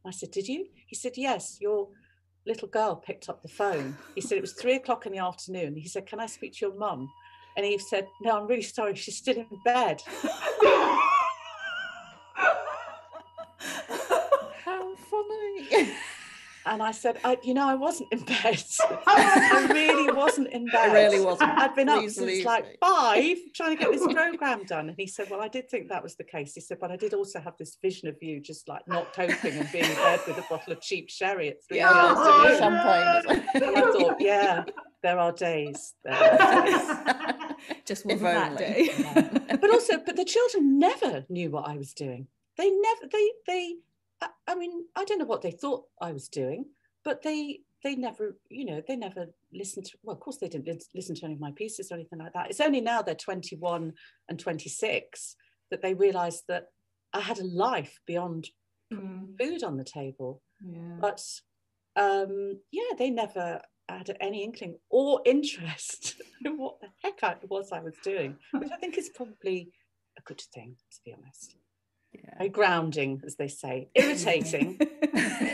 I said, did you? He said, yes, your little girl picked up the phone. He said, it was three o'clock in the afternoon. He said, can I speak to your mum? And Eve said, no, I'm really sorry. She's still in bed. How funny. And I said, I, you know, I wasn't in bed. I really wasn't in bed. I really wasn't. I'd been up since like five trying to get this programme done. And he said, well, I did think that was the case. He said, but I did also have this vision of you just like not coping and being in bed with a bottle of cheap sherry at three yeah, hours oh, at some point. And I thought, yeah, there are days. There are days. Just wasn't that day. Yeah. But also, but the children never knew what I was doing. They never, they, they, I mean, I don't know what they thought I was doing, but they they never, you know, they never listened to, well, of course they didn't listen to any of my pieces or anything like that. It's only now they're twenty-one and twenty-six that they realise that I had a life beyond mm. food on the table. Yeah. But, um, yeah, they never had any inkling or interest in what the heck I, it was I was doing, which I think is probably a good thing, to be honest. Yeah. Very grounding, as they say. Irritating.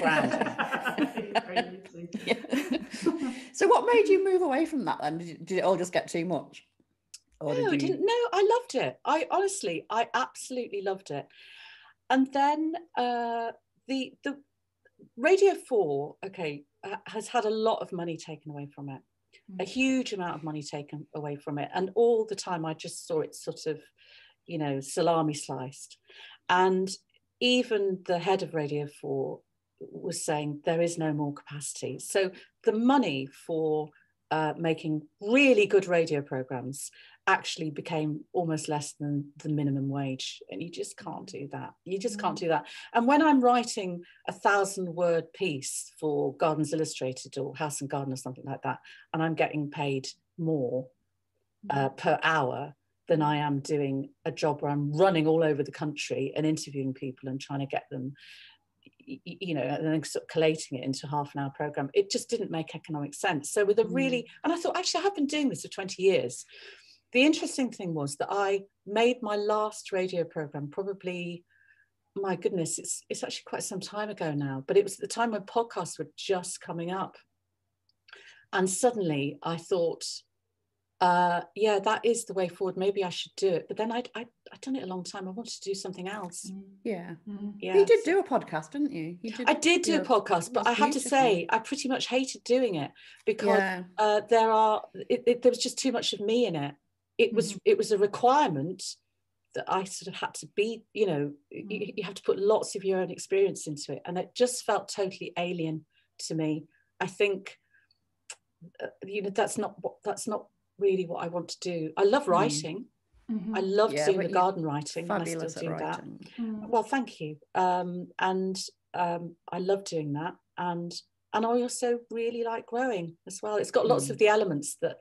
Grounding. Yeah. So what made you move away from that then? Did, did it all just get too much? Or no, did you... I didn't. No, I loved it. I honestly, I absolutely loved it. And then uh, the the Radio four, okay, has had a lot of money taken away from it, mm. a huge amount of money taken away from it. And all the time I just saw it sort of, you know, salami sliced. And even the head of Radio four was saying there is no more capacity. So the money for uh, making really good radio programmes actually became almost less than the minimum wage. And you just can't do that. You just can't do that. And when I'm writing a thousand word piece for Gardens Illustrated or House and Garden or something like that, and I'm getting paid more uh, per hour than I am doing a job where I'm running all over the country and interviewing people and trying to get them, you know, and then sort of collating it into a half an hour programme. It just didn't make economic sense. So with a really, mm. and I thought, actually, I have been doing this for twenty years. The interesting thing was that I made my last radio programme probably, my goodness, it's, it's actually quite some time ago now, but it was at the time when podcasts were just coming up. And suddenly I thought, uh, yeah, that is the way forward. Maybe I should do it. But then I'd, I'd, I'd done it a long time. I wanted to do something else. Yeah. Mm. Yes. You did do a podcast, didn't you? you did I did do a podcast, but I had to say I pretty much hated doing it because yeah. uh, there are, it, it, there was just too much of me in it. It was, mm. it was a requirement that I sort of had to be, you know, mm. you, you have to put lots of your own experience into it. And it just felt totally alien to me. I think, uh, you know, that's not what, that's not, really what I want to do. I love writing. Mm-hmm. I love yeah, doing the garden writing. I still do that. Mm. Well, thank you. Um, and um, I love doing that. And and I also really like growing as well. It's got lots mm. of the elements that,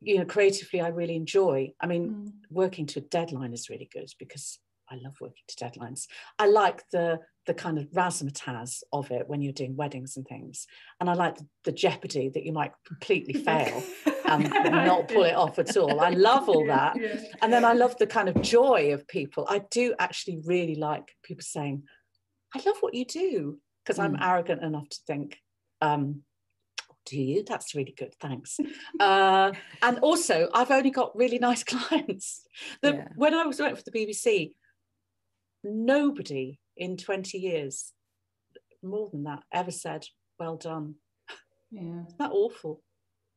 you know, creatively I really enjoy. I mean, mm. working to a deadline is really good because I love working to deadlines. I like the the kind of razzmatazz of it when you're doing weddings and things. And I like the, the jeopardy that you might completely fail and not pull it off at all. I love all that. Yeah. And then I love the kind of joy of people. I do actually really like people saying, I love what you do, because mm. I'm arrogant enough to think, um, do you? That's really good, thanks. Uh, and also, I've only got really nice clients. The, yeah. When I was working for the B B C, nobody in twenty years, more than that, ever said, well done. Yeah. Isn't that awful?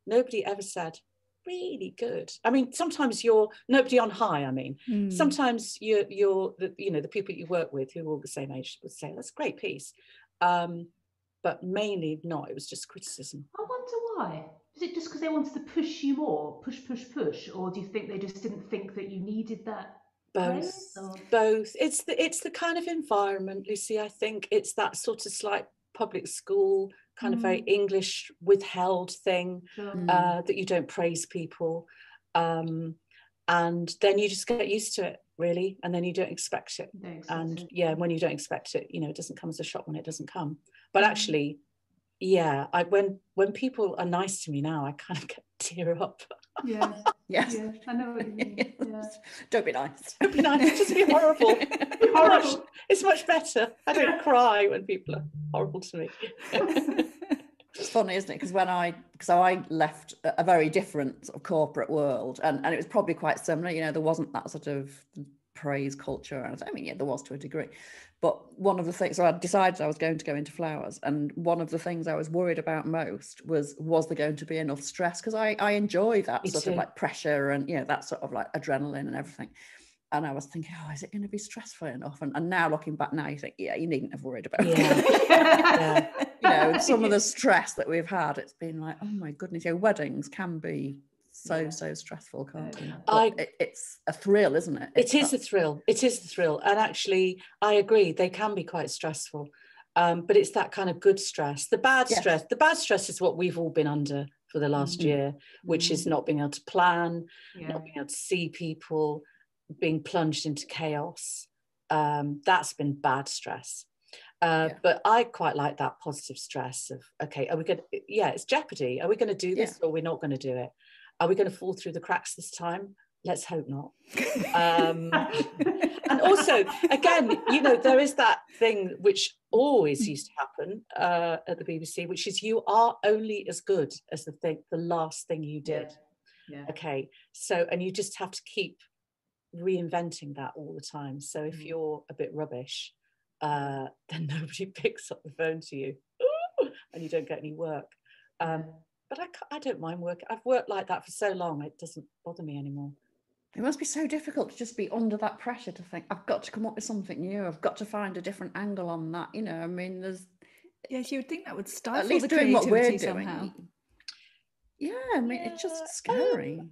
Nobody ever said, really good. I mean, sometimes you're, nobody on high, I mean. Mm. Sometimes you're, you're the, you know, the people you work with who are all the same age would say, that's a great piece. Um, but mainly not, it was just criticism. I wonder why. Is it just because they wanted to push you more, push, push, push? Or do you think they just didn't think that you needed that? Both, both. It's the it's the kind of environment, Lucy, I think. It's that sort of slight public school, kind mm. of very English withheld thing, mm. uh, that you don't praise people. Um, and then you just get used to it, really. And then you don't expect it. Don't expect and it. yeah, when you don't expect it, you know, it doesn't come as a shock when it doesn't come. But mm. actually, yeah, I when when people are nice to me now, I kind of get tear up. Yeah. Yes. Yeah, I know what you mean. Yeah. Don't be nice. Don't be nice. Just be horrible. Be horrible. Much, it's much better. I don't cry when people are horrible to me. It's funny, isn't it? Because when I, so I left a very different sort of corporate world, and, and it was probably quite similar. You know, there wasn't that sort of praise culture. And I mean, yeah, there was to a degree. But one of the things, so I decided I was going to go into flowers, and one of the things I was worried about most was, was there going to be enough stress? Because I, I enjoy that Me sort too. of like pressure and, you know, that sort of like adrenaline and everything. And I was thinking, oh, is it going to be stressful enough? And, and now looking back now, you think, yeah, you needn't have worried about yeah. it. yeah. You know, some of the stress that we've had, it's been like, oh my goodness, you know, weddings can be so yeah. so stressful, can't yeah. I, it? It's a thrill, isn't it? It's it is not... a thrill. It is a thrill, and actually, I agree. They can be quite stressful, um, but it's that kind of good stress. The bad yes. stress. The bad stress is what we've all been under for the last mm-hmm. year, which mm-hmm. is not being able to plan, yeah. not being able to see people, being plunged into chaos. Um, that's been bad stress. Uh, yeah. But I quite like that positive stress of, okay, are we going? Yeah, it's jeopardy. Are we going to do this yeah. or we're not going to do it? Are we going to fall through the cracks this time? Let's hope not. Um, and also, again, you know, there is that thing which always used to happen uh, at the B B C, which is you are only as good as the thing, the last thing you did. Yeah. Yeah. Okay, so, and you just have to keep reinventing that all the time. So if you're a bit rubbish, uh, then nobody picks up the phone to you and you don't get any work. Um, but I, I don't mind work. I've worked like that for so long, it doesn't bother me anymore. It must be so difficult to just be under that pressure to think, I've got to come up with something new. I've got to find a different angle on that. You know, I mean, there's... Yes, you would think that would stifle at least the doing what we're doing. Somehow. Yeah, I mean, yeah. It's just scary. Um,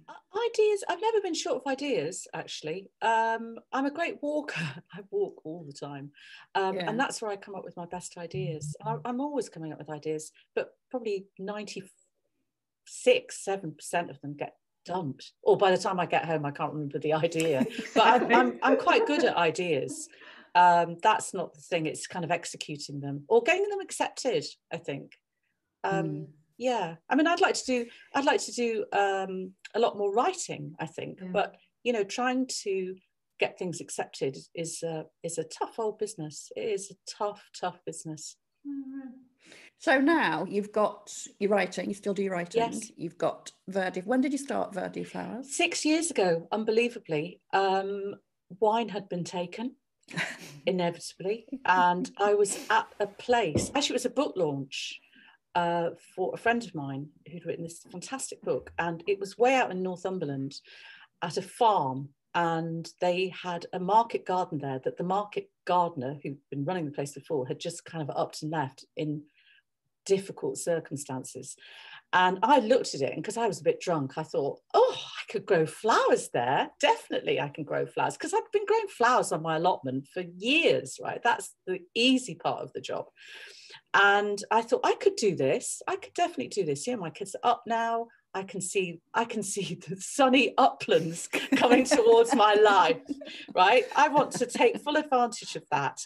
ideas, I've never been short of ideas, actually. Um, I'm a great walker. I walk all the time. Um, yeah. And that's where I come up with my best ideas. I, I'm always coming up with ideas, but probably ninety-six, seven percent of them get dumped, or by the time I get home I can't remember the idea. But I'm, I'm, I'm quite good at ideas. Um that's not the thing, it's kind of executing them or getting them accepted, I think. um mm. Yeah, I mean, I'd like to do I'd like to do um a lot more writing, I think. Yeah. But you know, trying to get things accepted is uh, is a tough old business. It is a tough tough business. Mm-hmm. So now you've got your writing, you still do your writing. Yes. You've got Verde. When did you start Verde Flowers? Six years ago, unbelievably. Um, wine had been taken, inevitably, and I was at a place, actually it was a book launch uh, for a friend of mine who'd written this fantastic book, and it was way out in Northumberland at a farm, and they had a market garden there that the market gardener who'd been running the place before had just kind of upped and left in difficult circumstances. And I looked at it, and because I was a bit drunk, I thought, oh, I could grow flowers there. Definitely I can grow flowers, because I've been growing flowers on my allotment for years, right? That's the easy part of the job. And I thought I could do this. I could definitely do this. Yeah, my kids are up now. I can see, I can see the sunny uplands coming towards my life, right? I want to take full advantage of that.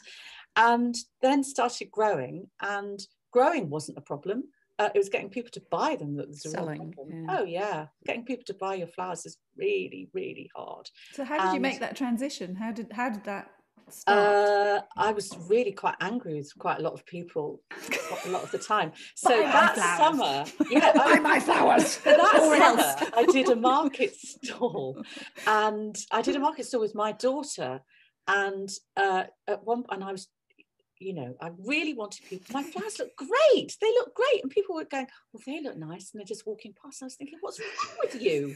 And then started growing, and growing wasn't a problem. Uh, it was getting people to buy them that was a real problem. Yeah. Oh yeah, getting people to buy your flowers is really, really hard. So how did and, you make that transition? How did how did that start? Uh, I was really quite angry with quite a lot of people, quite a lot of the time. So that summer, yeah, buy my flowers. That summer, I did a market stall, and I did a market stall with my daughter, and uh, at one and I was. You know, I really wanted people, my flowers look great, they look great. And people were going, well, they look nice. And they're just walking past. And I was thinking, what's wrong with you?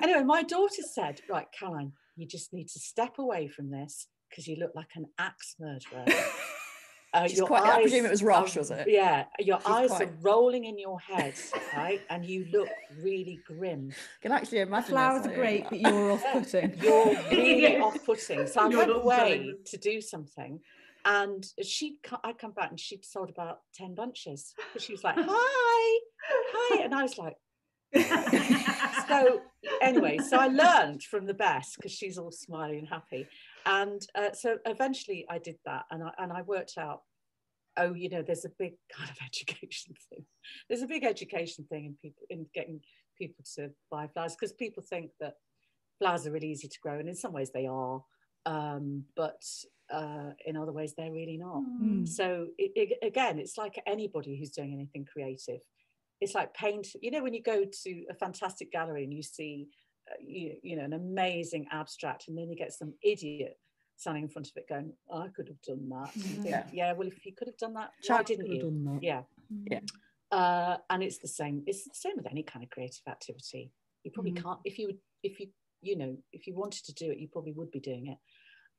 Anyway, my daughter said, right, Caroline, you just need to step away from this because you look like an axe murderer. Uh, your quite, eyes, I presume it was Rosh, was it? Yeah, your She's eyes quite... are rolling in your head, right? And you look really grim. I can actually imagine. Flowers are great, but you're off-putting. You're really off-putting. So I went away to do something. And she, I'd come back and she'd sold about ten bunches. But she was like, hi, hi. And I was like, so anyway, so I learned from the best because she's all smiley and happy. And uh, so eventually I did that, and I, and I worked out, oh, you know, there's a big kind of education thing. There's a big education thing in people, in getting people to buy flowers, because people think that flowers are really easy to grow. And in some ways they are, um, but... Uh, in other ways they're really not. Mm. So it, it, again, it's like anybody who's doing anything creative, it's like paint, you know, when you go to a fantastic gallery and you see uh, you, you know, an amazing abstract, and then you get some idiot standing in front of it going, oh, I could have done that. Mm-hmm. Yeah. Yeah, well, if you could have done that, Chad, why didn't you? Done that. Yeah. Yeah. Uh, and it's the same it's the same with any kind of creative activity. You probably mm-hmm. can't, if you would, if you you know, if you wanted to do it, you probably would be doing it.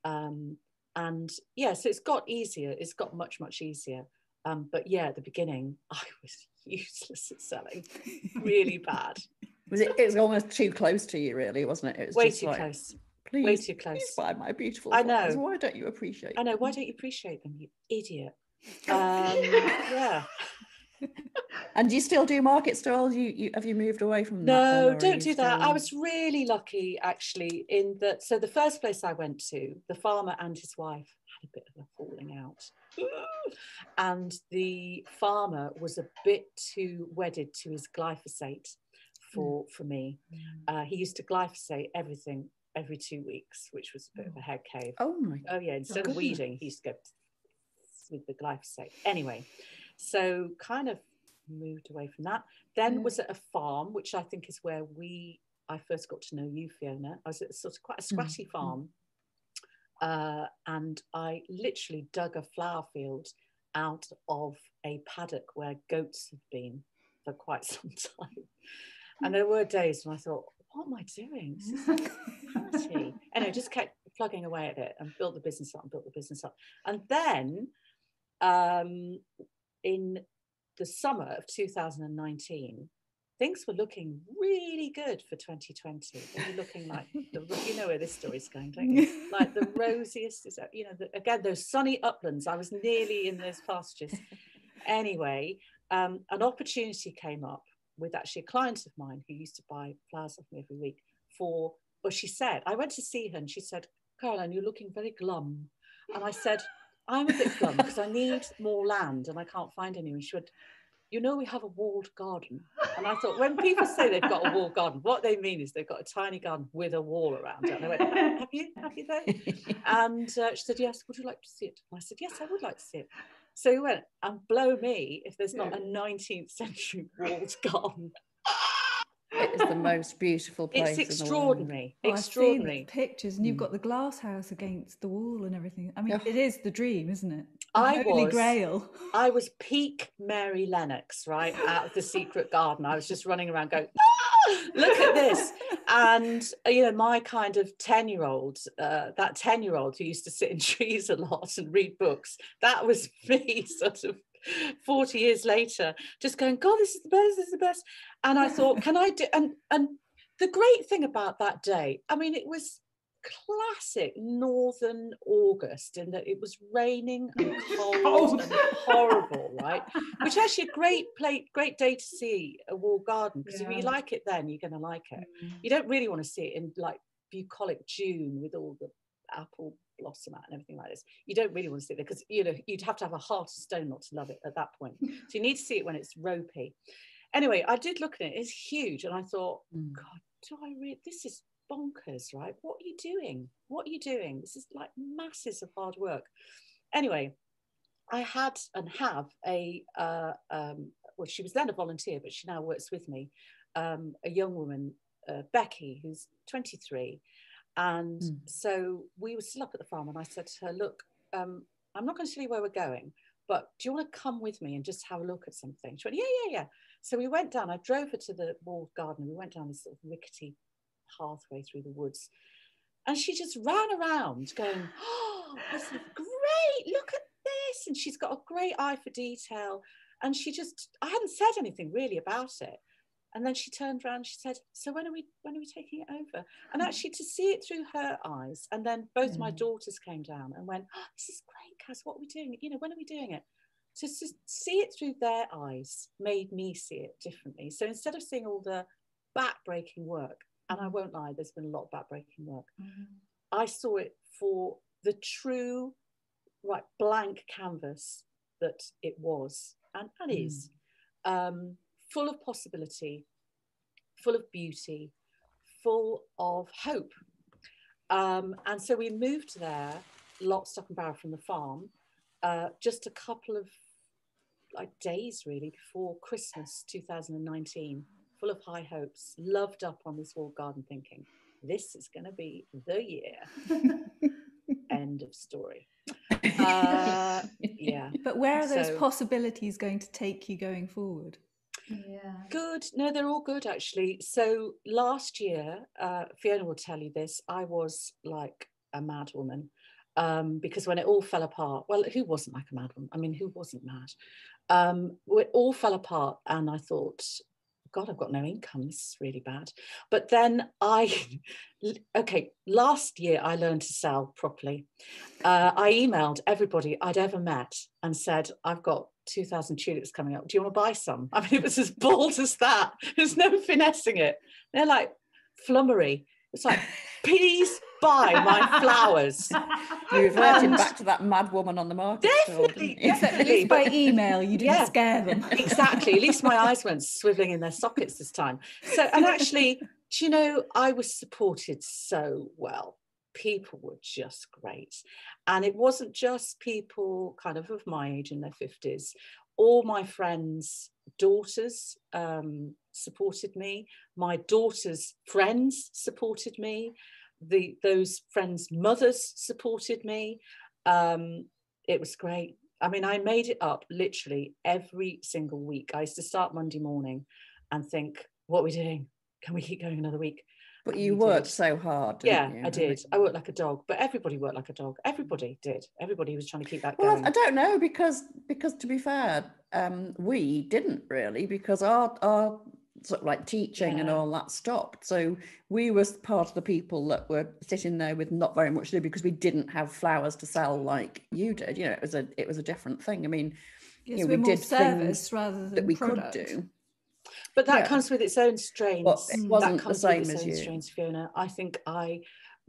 um And yeah, so it's got easier. It's got much, much easier. Um, but yeah, at the beginning, I was useless at selling, really bad. Was it? It was almost too close to you, really, wasn't it? It was way just too like, close. Please, way too close. Please buy my beautiful flowers. I know. Why don't you appreciate? I know. Them? Why don't you appreciate them, you idiot? Um, yeah. And do you still do market stalls? You, you have you moved away from that? No, don't do that. I was really lucky, actually, in that. So the first place I went to, the farmer and his wife had a bit of a falling out, and the farmer was a bit too wedded to his glyphosate for, for me. Uh, he used to glyphosate everything every two weeks, which was a bit of a head cave. Oh, my God. Oh, yeah. Instead oh, of weeding, he used to go with the glyphosate. Anyway, so kind of moved away from that. Then yeah. was at a farm, which I think is where we, I first got to know you, Fiona. I was at sort of quite a scratchy mm. farm. Uh, and I literally dug a flower field out of a paddock where goats had been for quite some time. And there were days when I thought, what am I doing? This is like party. And I just kept plugging away at it and built the business up and built the business up. And then um, in the summer of two thousand nineteen, things were looking really good for twenty twenty. They were looking like, the, you know where this story's going, don't you? Like the rosiest, you know, the, again, those sunny uplands. I was nearly in those pastures. Anyway, um, an opportunity came up with actually a client of mine who used to buy flowers off me every week for, well, she said, I went to see her and she said, Caroline, you're looking very glum. And I said, I'm a bit glum because I need more land and I can't find any. And she went, you know, we have a walled garden. And I thought, when people say they've got a walled garden, what they mean is they've got a tiny garden with a wall around it. And I went, have you, have you though? And uh, she said, yes, would you like to see it? And I said, yes, I would like to see it. So we went, and blow me if there's not a nineteenth century walled garden. It is the most beautiful place. It's extraordinary. In the world. Oh, extraordinary. I've seen the pictures, and you've got the glass house against the wall and everything. I mean, it is the dream, isn't it? The I Holy was. Grail. I was peak Mary Lennox, right, out of the Secret Garden. I was just running around going, ah, look at this. And you know, my kind of ten-year-old, uh, that ten-year-old who used to sit in trees a lot and read books, that was me, sort of. forty years later, just going, God, this is the best, this is the best. And I thought, can I do, and and the great thing about that day, I mean, it was classic northern August in that it was raining and cold, cold. and horrible, right? Which is actually a great play, great day to see a walled garden, because yeah. if you like it then, you're going to like it. Mm. You don't really want to see it in like bucolic June with all the apple blossom out and everything like this. You don't really want to see it there because, you know, you'd have to have a heart of stone not to love it at that point. So you need to see it when it's ropey. Anyway, I did look at it. It's huge, and I thought, mm. God, do I really? This is bonkers, right? What are you doing? What are you doing? This is like masses of hard work. Anyway, I had and have a. Uh, um, well, she was then a volunteer, but she now works with me. Um, a young woman, uh, Becky, who's twenty-three. And mm. so we were still up at the farm, and I said to her, look, um, I'm not going to tell you where we're going, but do you want to come with me and just have a look at something? She went, yeah, yeah, yeah. So we went down, I drove her to the walled garden, and we went down this sort of rickety pathway through the woods. And she just ran around going, oh, this is great, look at this. And she's got a great eye for detail. And she just, I hadn't said anything really about it. And then she turned around, she said, so when are we when are we taking it over? And actually to see it through her eyes, and then both mm. my daughters came down and went, oh, this is great, Cass, what are we doing? You know, when are we doing it? So to see it through their eyes made me see it differently. So instead of seeing all the back-breaking work, and I won't lie, there's been a lot of back-breaking work, mm. I saw it for the true, right, blank canvas that it was, and that mm. is. Um, full of possibility, full of beauty, full of hope. Um, and so we moved there, lot, stock and barrel from the farm, uh, just a couple of like days really before Christmas two thousand nineteen, full of high hopes, loved up on this walled garden thinking, this is gonna be the year. End of story. Uh, yeah. But where are those so, possibilities going to take you going forward? Yeah. Good. No, they're all good actually. So last year, uh, Fiona will tell you this, I was like a mad woman um, because when it all fell apart, well, who wasn't like a mad woman? I mean, who wasn't mad? Um, it all fell apart and I thought, God, I've got no income. This is really bad. But then I, okay, last year I learned to sell properly. Uh, I emailed everybody I'd ever met and said, I've got two thousand tulips coming up. Do you want to buy some? I mean, it was as bold as that. There's no finessing it. They're like flummery. It's like, please buy my flowers. You reverted and back to that mad woman on the market. Definitely, store, definitely. At least by email, you didn't yeah, scare them. Exactly. At least my eyes weren't swiveling in their sockets this time. So, and actually, do you know, I was supported so well. People were just great. And it wasn't just people kind of of my age in their fifties. All my friends' daughters um, supported me. My daughter's friends supported me. The, those friends' mothers supported me. Um, it was great. I mean, I made it up literally every single week. I used to start Monday morning and think, what are we doing? Can we keep going another week? But you worked so hard, didn't yeah, you? Yeah, I did. I worked like a dog, but everybody worked like a dog. Everybody did. Everybody was trying to keep that well, going. I don't know, because because to be fair, um, we didn't really, because our, our sort of like teaching yeah. and all that stopped. So we were part of the people that were sitting there with not very much to do, because we didn't have flowers to sell like you did. You know, it was a it was a different thing. I mean, yes, you know, we did things rather than that we product. Could do. But that yeah. comes with its own strains. Well, it wasn't that comes the same with its as own you. Strains, Fiona. I think I,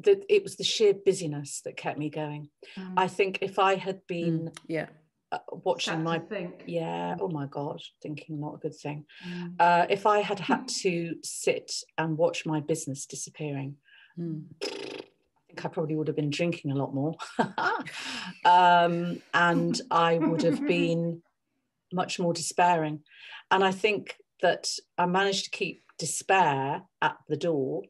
that it was the sheer busyness that kept me going. Mm. I think if I had been, mm. yeah, uh, watching That's my, think. yeah, oh my God, thinking not a good thing. Mm. Uh, if I had had to sit and watch my business disappearing, mm. I think I probably would have been drinking a lot more, um, and I would have been much more despairing. And I think that I managed to keep despair at the door,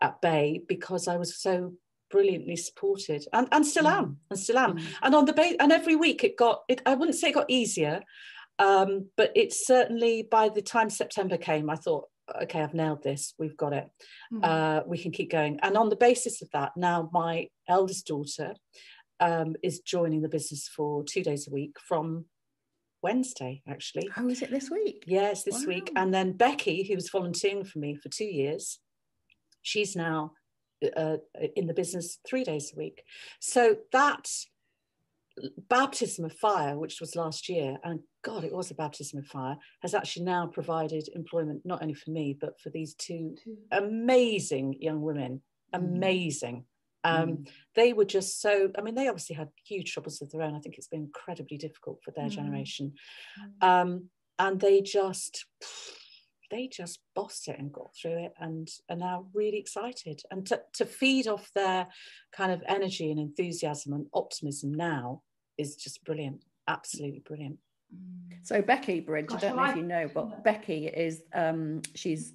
at bay, because I was so brilliantly supported, and, and still am, and still am. Mm. And on the ba- and every week it got, it, I wouldn't say it got easier, um, but it certainly, by the time September came, I thought, okay, I've nailed this, we've got it, mm. uh, we can keep going. And on the basis of that, now my eldest daughter um, is joining the business for two days a week from Wednesday, actually. Oh, is it this week? Yes, yeah, this wow. week. And then Becky, who was volunteering for me for two years, she's now uh, in the business three days a week. So that baptism of fire, which was last year, and God, it was a baptism of fire, has actually now provided employment, not only for me, but for these two amazing young women. Amazing. Mm. Um, mm. They were just so, I mean, they obviously had huge troubles of their own. I think it's been incredibly difficult for their mm. generation. Mm. Um, and they just, they just bossed it and got through it, and are now really excited. And to, to feed off their kind of energy and enthusiasm and optimism now is just brilliant. Absolutely brilliant. So Becky, Bridge, Gosh, I don't know I... if you know, but Becky is, um, she's...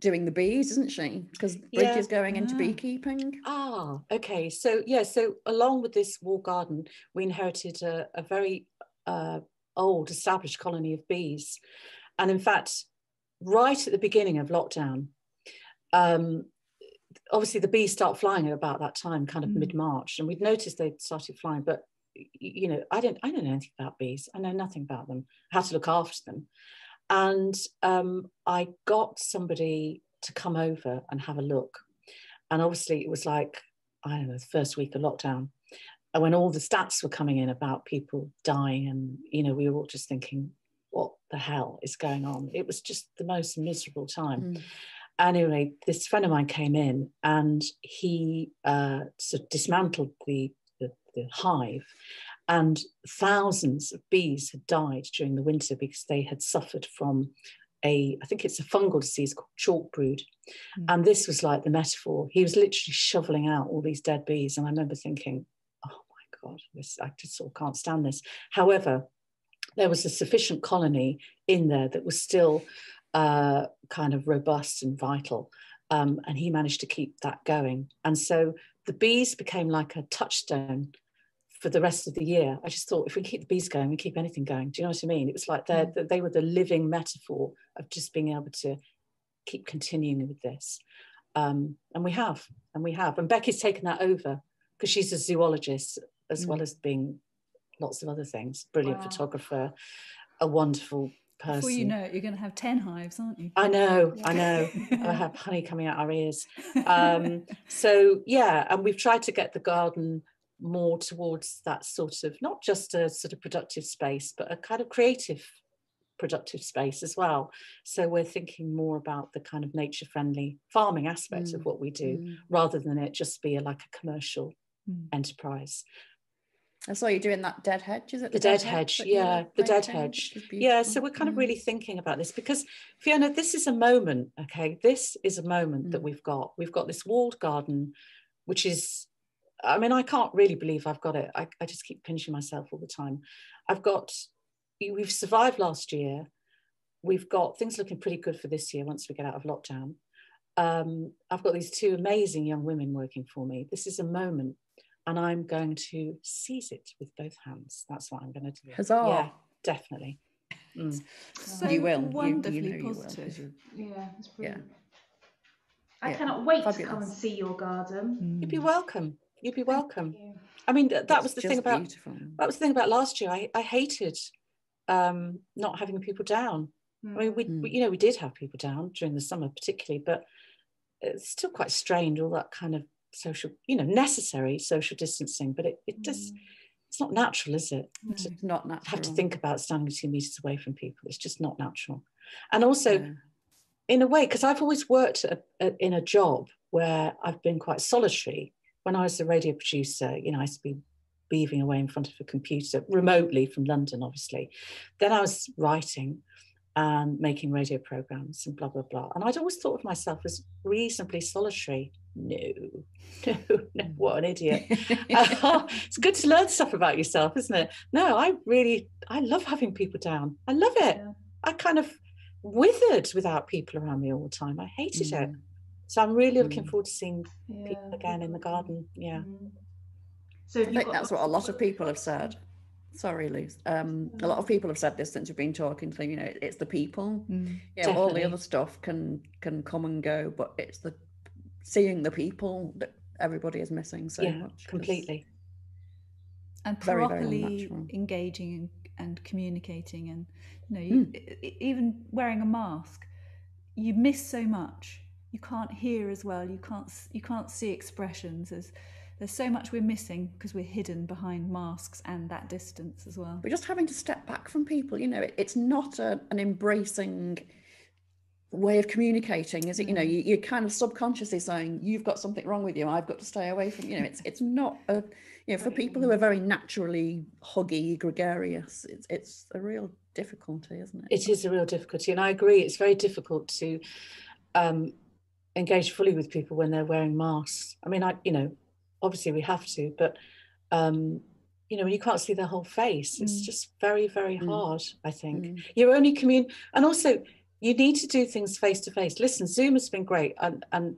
doing the bees, isn't she? Because Bridge yeah. is going into yeah. beekeeping. Ah, okay. So yeah, so along with this wall garden, we inherited a, a very uh, old established colony of bees. And in fact, right at the beginning of lockdown, um, obviously the bees start flying at about that time, kind of mm. mid-March, and we'd noticed they'd started flying, but you know, I don't, I don't know anything about bees. I know nothing about them, how to look after them. And um, I got somebody to come over and have a look. And obviously it was like, I don't know, the first week of lockdown, and when all the stats were coming in about people dying, and, you know, we were all just thinking, what the hell is going on? It was just the most miserable time. Mm. Anyway, this friend of mine came in, and he uh, sort of dismantled the, the, the hive, and thousands of bees had died during the winter because they had suffered from a, I think it's a fungal disease called chalk brood. Mm. And this was like the metaphor. He was literally shoveling out all these dead bees. And I remember thinking, oh my God, this, I just sort of can't stand this. However, there was a sufficient colony in there that was still uh, kind of robust and vital. Um, and he managed to keep that going. And so the bees became like a touchstone for the rest of the year. I just thought, if we keep the bees going, we keep anything going. Do you know what I mean? It was like they they were the living metaphor of just being able to keep continuing with this. Um, and we have, and we have. And Becky's taken that over because she's a zoologist as mm. well as being lots of other things. Brilliant wow. photographer, a wonderful person. Before you know it, you're going to have ten hives, aren't you? I know, yeah. I know. I have honey coming out our ears. Um, so, yeah, and we've tried to get the garden more towards that sort of, not just a sort of productive space, but a kind of creative productive space as well. So we're thinking more about the kind of nature friendly farming aspects mm. of what we do mm. rather than it just be a, like a commercial mm. enterprise. I saw you doing that dead hedge, is it? The, the dead, dead hedge, hedge yeah, the dead hedge. Yeah, so we're kind mm. of really thinking about this because, Fiona, this is a moment, okay? This is a moment mm. that we've got. We've got this walled garden, which is, I mean, I can't really believe I've got it. I, I just keep pinching myself all the time. I've got, we've survived last year. We've got things looking pretty good for this year once we get out of lockdown. Um, I've got these two amazing young women working for me. This is a moment. And I'm going to seize it with both hands. That's what I'm going to do. Huzzah. Yeah, definitely. Mm. So you will. Wonderfully you, you know positive. You will. Yeah, it's brilliant. Yeah. I yeah. cannot wait Fabulous. to come and see your garden. Mm. You'd be welcome. You'd be welcome. You. I mean, that, that was the thing about beautiful. that was the thing about last year. I, I hated um, not having people down. Mm. I mean, we, mm. we you know we did have people down during the summer, particularly, but it's still quite strained. All that kind of social, you know, necessary social distancing, but it, it does, it's not natural, is it? No, it's not natural. Have to think about standing two metres away from people. It's just not natural. And also, yeah. in a way, because I've always worked a, a, in a job where I've been quite solitary. When I was a radio producer, you know, I used to be beaving away in front of a computer, remotely from London, obviously. Then I was writing and making radio programmes and blah, blah, blah. And I'd always thought of myself as reasonably solitary. No, no, no, what an idiot. Uh, it's good to learn stuff about yourself, isn't it? No, I really, I love having people down. I love it. Yeah. I kind of withered without people around me all the time. I hated mm. it. So I'm really mm. looking forward to seeing yeah. people again in the garden. Yeah. So I think that's what a lot of people have said. Sorry, Luce. Um, a lot of people have said this since we've been talking to them. You know, it's the people. Mm. Yeah, you know, all the other stuff can can come and go, but it's the seeing the people that everybody is missing so yeah, much. Completely. And very, properly very engaging and communicating, and you know, you, mm. even wearing a mask, you miss so much. You can't hear as well. You can't you can't see expressions. As there's so much we're missing because we're hidden behind masks and that distance as well. We're just having to step back from people. You know, it, it's not a, an embracing way of communicating, is it? You know, you, you're kind of subconsciously saying you've got something wrong with you, I've got to stay away from you. Know, it's it's not a, you know, for people who are very naturally huggy, gregarious, it's it's a real difficulty, isn't it? It is a real difficulty, and I agree, it's very difficult to um engage fully with people when they're wearing masks. I mean, I you know, obviously we have to, but um you know, when you can't see their whole face, it's mm. just very, very mm. hard, I think. Mm. You're only commun- and also you need to do things face to face. Listen, Zoom has been great. And, and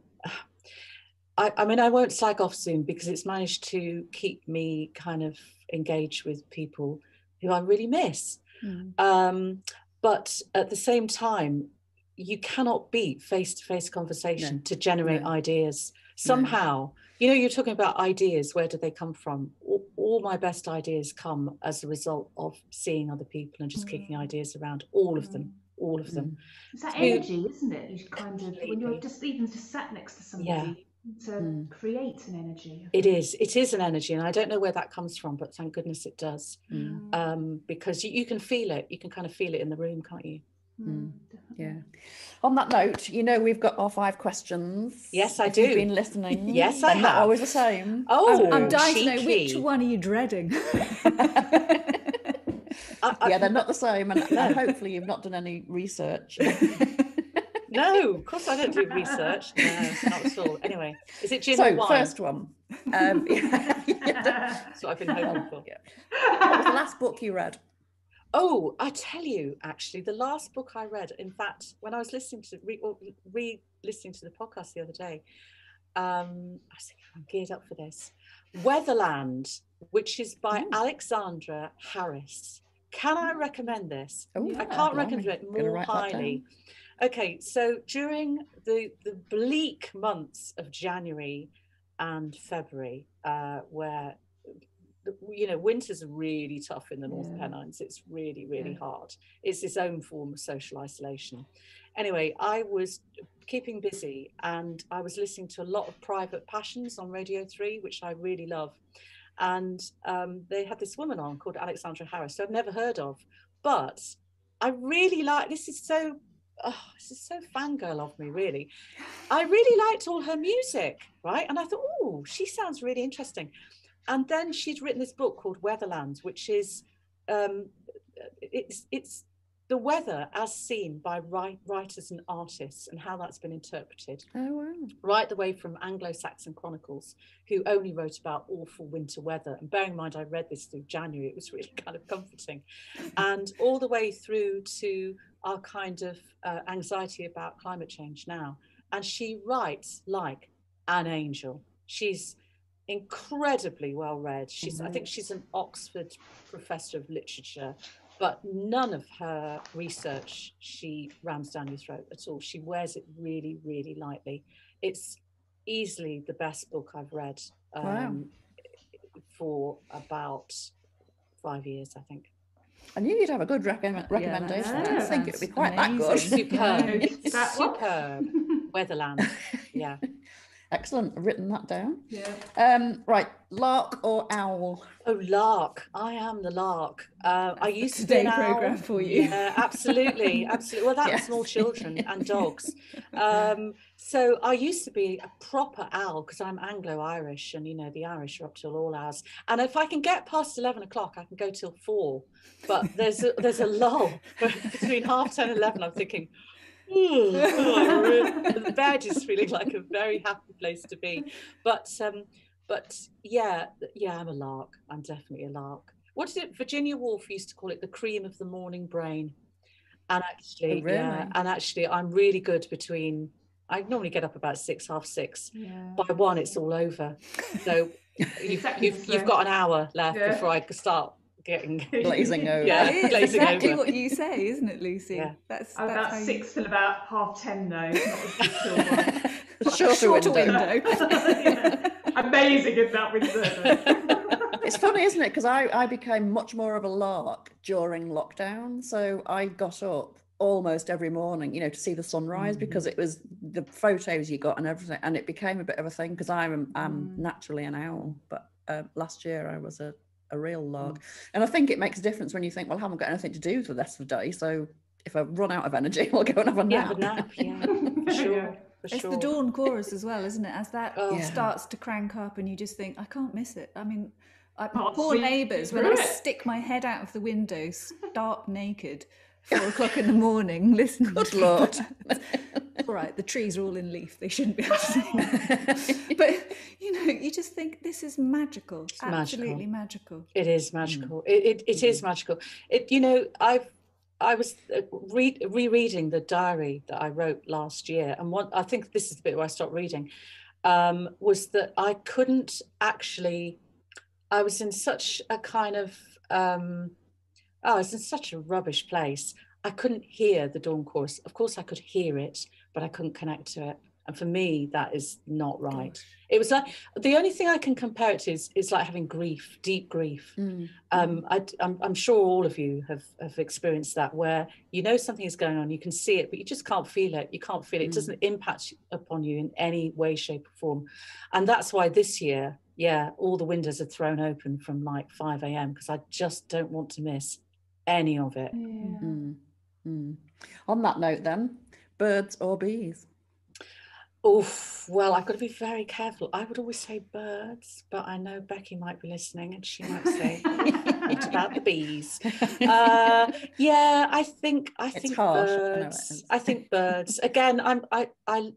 I, I mean, I won't slag off Zoom because it's managed to keep me kind of engaged with people who I really miss. Mm. Um, but at the same time, you cannot beat face to face conversation no. to generate no. ideas. Somehow, you know, you're talking about ideas. Where do they come from? All, all my best ideas come as a result of seeing other people and just mm. kicking ideas around, all mm. of them. all of them. It's that energy, isn't it? You kind of, when you're just even just sat next to somebody yeah. to mm. create an energy. It is, it is an energy, and I don't know where that comes from, but thank goodness it does. Mm. Um, because you, you can feel it, you can kind of feel it in the room, can't you? Mm. Yeah. On that note, you know, we've got our five questions. Yes, I if do. You've been listening. Yes, I have. Not always the same. Oh, I'm, I'm dying cheeky. to know which one are you dreading? I, I, yeah, they're not the same, and no. hopefully you've not done any research. No, of course I don't do research. No, not at all. Anyway, is it gin so, or wine? So, first one. Um, yeah, yeah. That's what I've been hoping for. Yeah. What was the last book you read? Oh, I tell you, actually, the last book I read, in fact, when I was listening to re, re-listening to the podcast the other day, um, I was thinking, I'm geared up for this. Weatherland, which is by Ooh. Alexandra Harris. Can I recommend this? Ooh, I can't yeah, recommend it more highly. Okay, so during the, the bleak months of January and February, uh, where, you know, winters are really tough in the North yeah. Pennines. It's really, really yeah. hard. It's its own form of social isolation. Anyway, I was keeping busy and I was listening to a lot of Private Passions on Radio three, which I really love. And um, they had this woman on called Alexandra Harris, who I'd never heard of, but I really like, this is so, oh, this is so fangirl of me, really. I really liked all her music, right? And I thought, oh, she sounds really interesting. And then she'd written this book called Weatherland, which is, um, it's it's the weather as seen by writers and artists and how that's been interpreted. Oh, wow. Right the way from Anglo-Saxon Chronicles, who only wrote about awful winter weather. And bearing in mind, I read this through January. It was really kind of comforting. And all the way through to our kind of uh, anxiety about climate change now. And she writes like an angel. She's incredibly well read. She's, mm-hmm. I think she's an Oxford professor of literature, but none of her research she rams down your throat at all. She wears it really, really lightly. It's easily the best book I've read um, wow. for about five years, I think. I knew you'd have a good rec- recommendation. Yeah, I didn't think it would be quite amazing. That good. Superb. It's that superb. Weatherland. Yeah. Excellent. I've written that down. Yeah. Um, right. Lark or owl? Oh, lark. I am the lark. Uh, I used to Today programme for you. Yeah, absolutely. Absolutely. Well, that's yes. small children and dogs. Um, so I used to be a proper owl because I'm Anglo-Irish and, you know, the Irish are up till all hours. And if I can get past eleven o'clock, I can go till four. But there's a, there's a lull between half ten and eleven. I'm thinking, ooh, the bed is feeling like a very happy place to be, but um, but yeah, yeah, I'm a lark. I'm definitely a lark. What is it? Virginia Woolf used to call it the cream of the morning brain, and actually, oh, really? yeah, and actually, I'm really good between. I normally get up about six, half six. Yeah. By one, it's all over. So you've you've, you've got an hour left yeah. before I start. Getting glazing over. Yeah, it's glazing exactly over. What you say, isn't it, Lucy? Yeah. That's, that's about six you... till about half ten though. That was shorter, shorter window. window. Yeah. Amazing in that window. It's funny, isn't it? Because I, I became much more of a lark during lockdown. So I got up almost every morning, you know, to see the sunrise mm. because it was the photos you got and everything, and it became a bit of a thing because I'm I'm mm. naturally an owl, but uh, last year I was a a real lark. And I think it makes a difference when you think, well, I haven't got anything to do for the rest of the day, so if I run out of energy, I'll go and have a nap. Yeah, nap, yeah. For sure. Yeah. For it's sure. The dawn chorus as well, isn't it? As that oh, yeah. starts to crank up and you just think, I can't miss it. I mean, I, my oh, poor see, neighbours, when I stick my head out of the window, stark naked, four o'clock in the morning, listen. Good Lord. All right, the trees are all in leaf. They shouldn't be able to see that. But, you know, you just think this is magical. It's absolutely magical. magical. It is magical. Mm. It, it, it mm-hmm. is magical. It, you know, I've, I was re- rereading the diary that I wrote last year. And one, I think this is the bit where I stopped reading, um, was that I couldn't actually, I was in such a kind of, um, oh, I was in such a rubbish place. I couldn't hear the dawn chorus. Of course, I could hear it, but I couldn't connect to it. And for me, that is not right. Gosh. It was like, the only thing I can compare it to is, is like having grief, deep grief. Mm. Um, I, I'm, I'm sure all of you have, have experienced that, where you know something is going on, you can see it, but you just can't feel it. You can't feel it. Mm. It doesn't impact upon you in any way, shape or form. And that's why this year, yeah, all the windows are thrown open from like five a.m. because I just don't want to miss any of it. Yeah. Mm. Mm. On that note then, birds or bees? Oof, well, I've got to be very careful. I would always say birds, but I know Becky might be listening and she might say, what about the bees? Uh, yeah, I think I it's think harsh. birds. I, I think birds. Again, I'm I I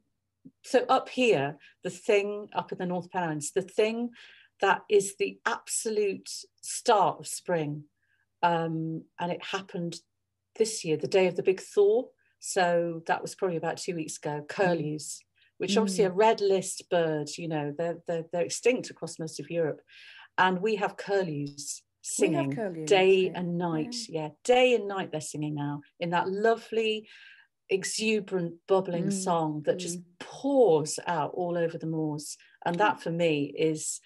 so up here, the thing up in the North Pennines, the thing that is the absolute start of spring. Um, and it happened this year, the day of the big thaw. So that was probably about two weeks ago. Curlews, which obviously mm. are red list birds, you know, they're, they're they're extinct across most of Europe, and we have curlews singing have curlews, day yeah. and night. Yeah. yeah, day and night they're singing now in that lovely, exuberant, bubbling mm. song that mm. just pours out all over the moors, and that for me is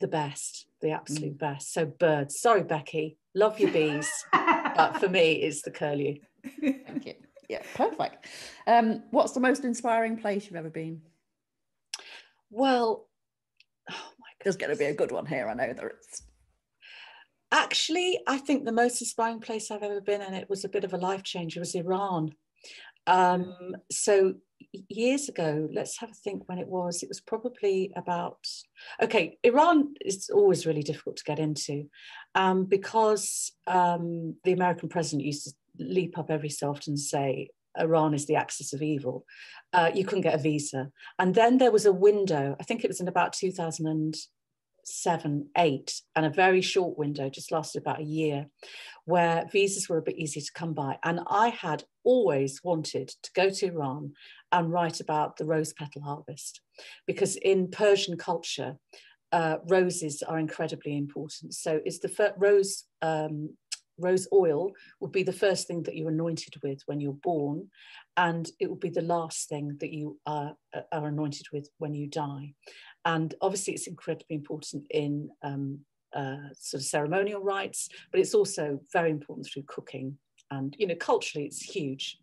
the best, the absolute mm. best. So birds. Sorry, Becky, love your bees, but for me, it's the curlew. Thank you. Yeah, perfect. Um, what's the most inspiring place you've ever been? Well, oh my God, there's going to be a good one here. I know there is. Actually, I think the most inspiring place I've ever been, and it was a bit of a life changer, was Iran. Um, so years ago, let's have a think when it was, it was probably about, okay, Iran is always really difficult to get into um, because um, the American president used to leap up every so often and say, Iran is the axis of evil. Uh, you couldn't get a visa. And then there was a window, I think it was in about two thousand seven, eight, and a very short window, just lasted about a year, where visas were a bit easier to come by. And I had always wanted to go to Iran and write about the rose petal harvest, because in Persian culture, uh, roses are incredibly important. So it's the first rose, um, rose oil would be the first thing that you're anointed with when you're born, and it will be the last thing that you are, are anointed with when you die. And obviously it's incredibly important in um, uh, sort of ceremonial rites, but it's also very important through cooking. And, you know, culturally it's huge.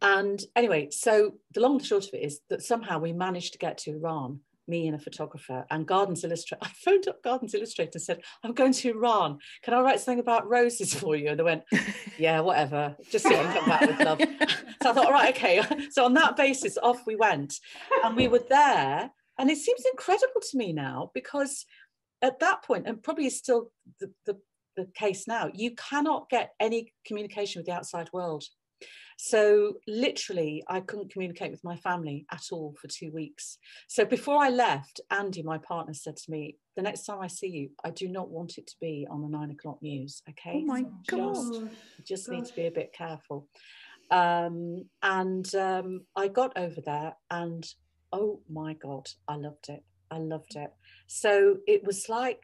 And anyway, so the long and short of it is that somehow we managed to get to Iran, me and a photographer, and Gardens Illustrated. I phoned up Gardens Illustrated and said, I'm going to Iran. Can I write something about roses for you? And they went, yeah, whatever. Just see what I come back with, love. So I thought, all right, okay. So on that basis, off we went. And we were there. And it seems incredible to me now, because at that point, and probably is still the, the, the case now, you cannot get any communication with the outside world. So literally, I couldn't communicate with my family at all for two weeks. So before I left, Andy, my partner, said to me, the next time I see you, I do not want it to be on the nine o'clock news, okay? Oh my God. Just, just need to be a bit careful. Um, and um, I got over there and oh my God, I loved it. I loved it. So it was like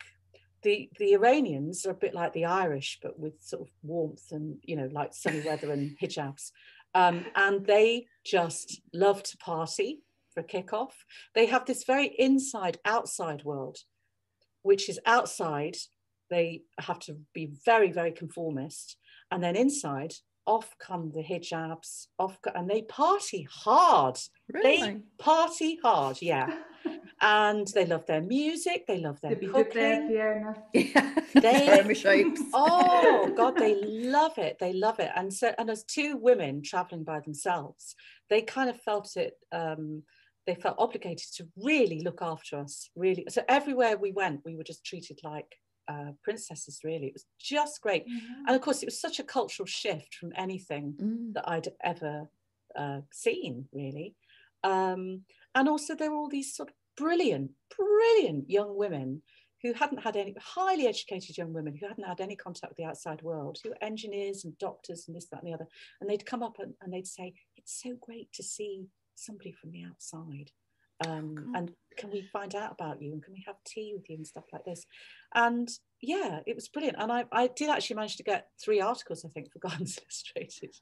the the Iranians are a bit like the Irish, but with sort of warmth and, you know, like sunny weather and hijabs. Um, and they just love to party for a kickoff. They have this very inside outside world, which is outside. They have to be very, very conformist. And then inside, off come the hijabs, off, and they party hard. Really? They party hard, yeah. And they love their music, they love their the cooking. There, yeah. They, oh God, they love it, they love it. And so, and as two women traveling by themselves, they kind of felt it, um, they felt obligated to really look after us, really. So everywhere we went, we were just treated like Uh, princesses, really. It was just great. Mm-hmm. And of course it was such a cultural shift from anything mm. that I'd ever uh, seen, really. Um, and also there were all these sort of brilliant brilliant young women who hadn't had any, highly educated young women who hadn't had any contact with the outside world, who were engineers and doctors and this, that and the other, and they'd come up and, and they'd say, it's so great to see somebody from the outside. Um, and can we find out about you, and can we have tea with you and stuff like this? And yeah, it was brilliant. And I, I did actually manage to get three articles, I think, for Gardens Illustrated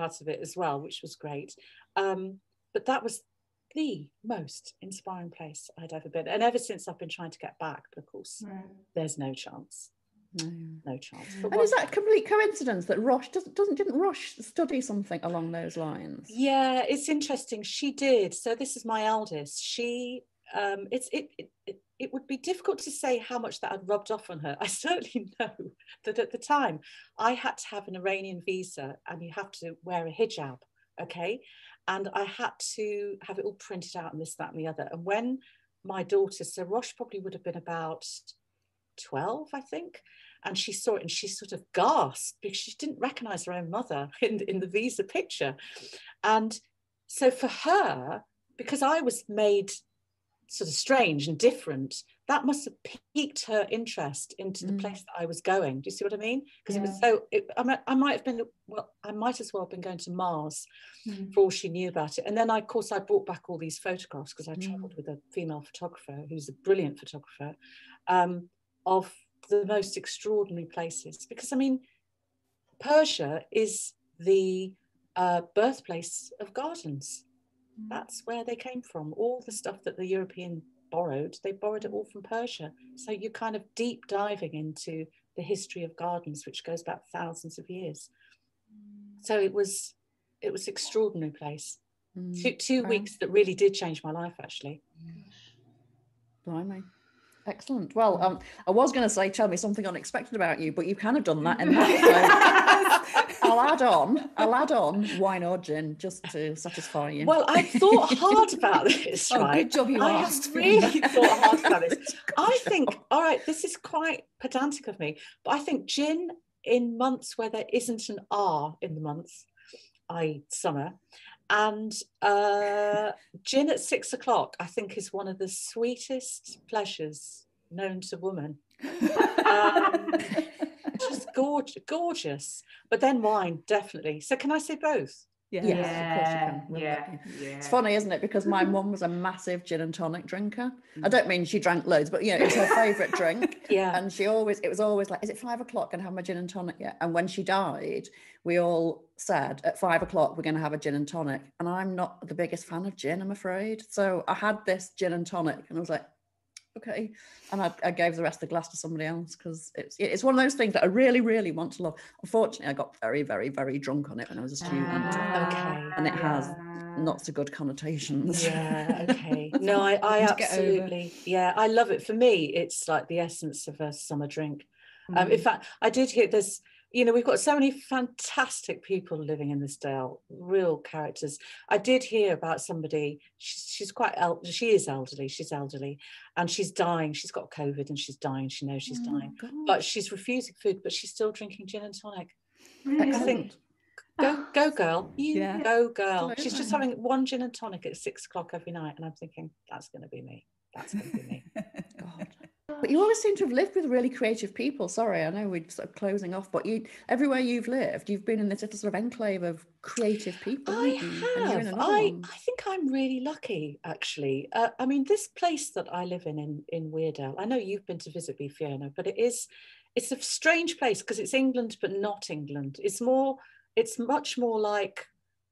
out of it as well, which was great. Um, but that was the most inspiring place I'd ever been, and ever since I've been trying to get back, but of course right. there's no chance. No, no chance. But and is that a complete coincidence that Rosh doesn't, doesn't didn't Rosh study something along those lines? Yeah, it's interesting. She did. So this is my eldest. She, um, it's it, it it it would be difficult to say how much that had rubbed off on her. I certainly know that at the time I had to have an Iranian visa, and you have to wear a hijab, okay, and I had to have it all printed out and this, that, and the other. And when my daughter, so Rosh probably would have been about twelve, I think, and she saw it and she sort of gasped because she didn't recognize her own mother in, in the visa picture. And so for her, because I was made sort of strange and different, that must have piqued her interest into the mm. place that I was going. Do you see what I mean? Because yeah. it was so, it, I, might, I might have been, well, I might as well have been going to Mars mm. for all she knew about it. And then, I, of course, I brought back all these photographs because I traveled mm. with a female photographer who's a brilliant photographer, um, of the most extraordinary places. Because, I mean, Persia is the uh, birthplace of gardens. Mm. That's where they came from. All the stuff that the European borrowed, they borrowed it all from Persia. So you're kind of deep diving into the history of gardens, which goes back thousands of years. Mm. So it was it was an extraordinary place. Mm. Two, two wow. weeks that really did change my life, actually. Blimey. Excellent. Well, um, I was going to say, tell me something unexpected about you, but you kind of done that in that. So I'll add on, I'll add on wine or gin just to satisfy you. Well, I thought hard about this, right? Oh, good job you I asked. I really thought hard about this. I think, all right, this is quite pedantic of me, but I think gin in months where there isn't an R in the month, that is summer, and uh, gin at six o'clock, I think, is one of the sweetest pleasures known to woman. Um, just gorgeous, gorgeous. But then wine, definitely. So can I say both? Yeah, yeah, of course you can. Yeah, yeah. It's funny, isn't it? Because my mum was a massive gin and tonic drinker. I don't mean she drank loads, but you know, it was her favourite drink. Yeah. And she always, it was always like, is it five o'clock? Gonna have my gin and tonic yet? And when she died, we all said at five o'clock we're gonna have a gin and tonic. And I'm not the biggest fan of gin, I'm afraid. So I had this gin and tonic, and I was like, okay, and I, I gave the rest of the glass to somebody else, because it's it's one of those things that I really, really want to love. Unfortunately, I got very, very, very drunk on it when I was a student. Uh, okay. And it has not so good connotations. Yeah, okay. No, I, I absolutely, yeah, I love it. For me, it's like the essence of a summer drink. Mm. Um, in fact, I did hear there's, you know, we've got so many fantastic people living in this dale, real characters. I did hear about somebody, she's, she's quite, el- she is elderly, she's elderly, and she's dying. She's got COVID and she's dying. She knows she's oh dying, God. But she's refusing food, but she's still drinking gin and tonic. Really? I think, go, go girl, you yeah. go girl. Absolutely. She's just having one gin and tonic at six o'clock every night. And I'm thinking, that's going to be me. That's going to be me. God. But you always seem to have lived with really creative people. Sorry, I know we're sort of closing off, but you, everywhere you've lived, you've been in this little sort of enclave of creative people. I have. And I, I think I'm really lucky, actually. Uh, I mean, this place that I live in, in, in Weardale, I know you've been to visit me, Fiona, but it is, it's a strange place because it's England, but not England. It's more, it's much more like,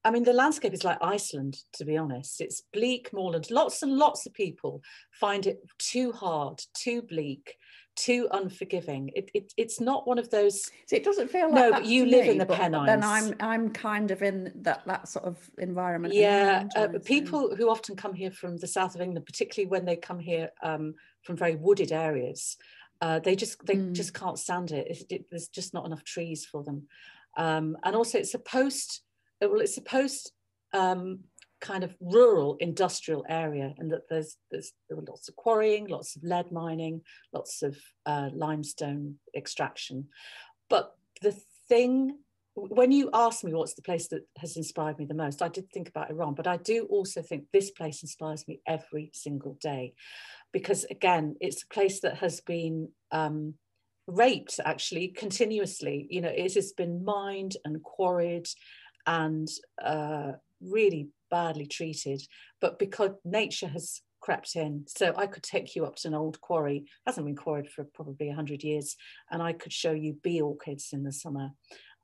I mean, the landscape is like Iceland, to be honest. It's bleak moorland. Lots and lots of people find it too hard, too bleak, too unforgiving. It, it it's not one of those. So it doesn't feel like no. That but you to live me, in the Pennines. Then I'm I'm kind of in that that sort of environment. Yeah, uh, people who often come here from the south of England, particularly when they come here um, from very wooded areas, uh, they just they mm. just can't stand it. It, it. There's just not enough trees for them, um, and also it's supposed. Well, it's a post um, kind of rural industrial area, and that there's, there's there were lots of quarrying, lots of lead mining, lots of uh, limestone extraction. But the thing, when you ask me what's the place that has inspired me the most, I did think about Iran, but I do also think this place inspires me every single day, because again, it's a place that has been um, raped actually continuously. You know, it has been mined and quarried and uh, really badly treated, but because nature has crept in. So I could take you up to an old quarry, hasn't been quarried for probably one hundred years, and I could show you bee orchids in the summer.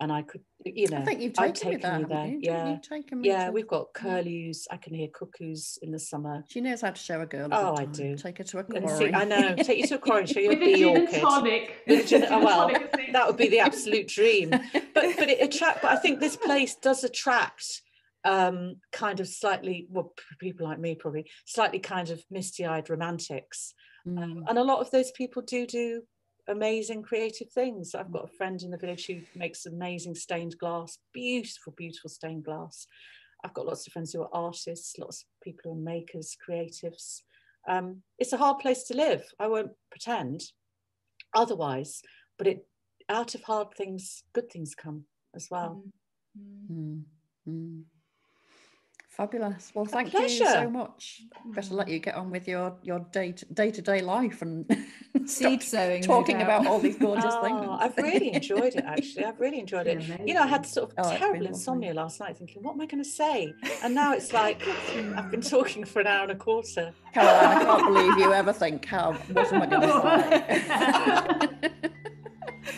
And I could, you know, I think you've taken me there. You? Yeah, you've taken me yeah to... we've got curlews. I can hear cuckoos in the summer. She knows how to show a girl. Oh, I do. Take her to a quarry. See, I know. Take you to a quarry and show you a bee orchid. With a gin and tonic. With a gin and, oh, well, that would be the absolute dream. But but it attract. But I think this place does attract um, kind of slightly, well, people like me probably slightly kind of misty-eyed romantics, mm. um, and a lot of those people do do. amazing creative things. I've got a friend in the village who makes amazing stained glass, beautiful, beautiful stained glass. I've got lots of friends who are artists, lots of people who are makers, creatives. Um, it's a hard place to live. I won't pretend otherwise, but it out of hard things, good things come as well. Mm. Mm. Fabulous. Well, thank you so much. Better let you get on with your your day to, day-to-day life and seed sowing, talking no about all these gorgeous oh, things. I've really enjoyed it, actually. I've really enjoyed it. You know, I had sort of oh, terrible insomnia last night thinking, what am I going to say? And now it's like, I've been talking for an hour and a quarter. Caroline, I can't believe you ever think, how, what am I going to say?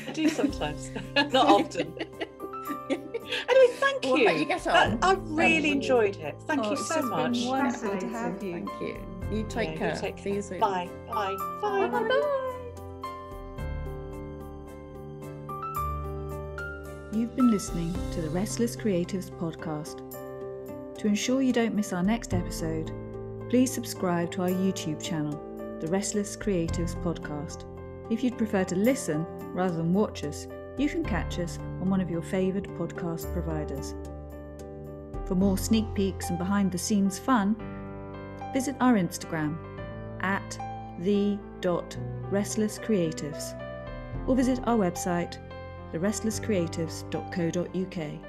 I do sometimes, not often. Anyway, thank you. Well, you get on. I really enjoyed it. Thank oh, you so much. It's been wonderful to have you. Thank you. You take yeah, care. You take See care. you soon. Bye. Bye. Bye. Bye. Bye. You've been listening to the Restless Creatives podcast. To ensure you don't miss our next episode, please subscribe to our YouTube channel. The Restless Creatives Podcast. If you'd prefer to listen rather than watch us, you can catch us on one of your favoured podcast providers. For more sneak peeks and behind-the-scenes fun, visit our Instagram at the dot restless creatives or visit our website, the restless creatives dot co dot u k.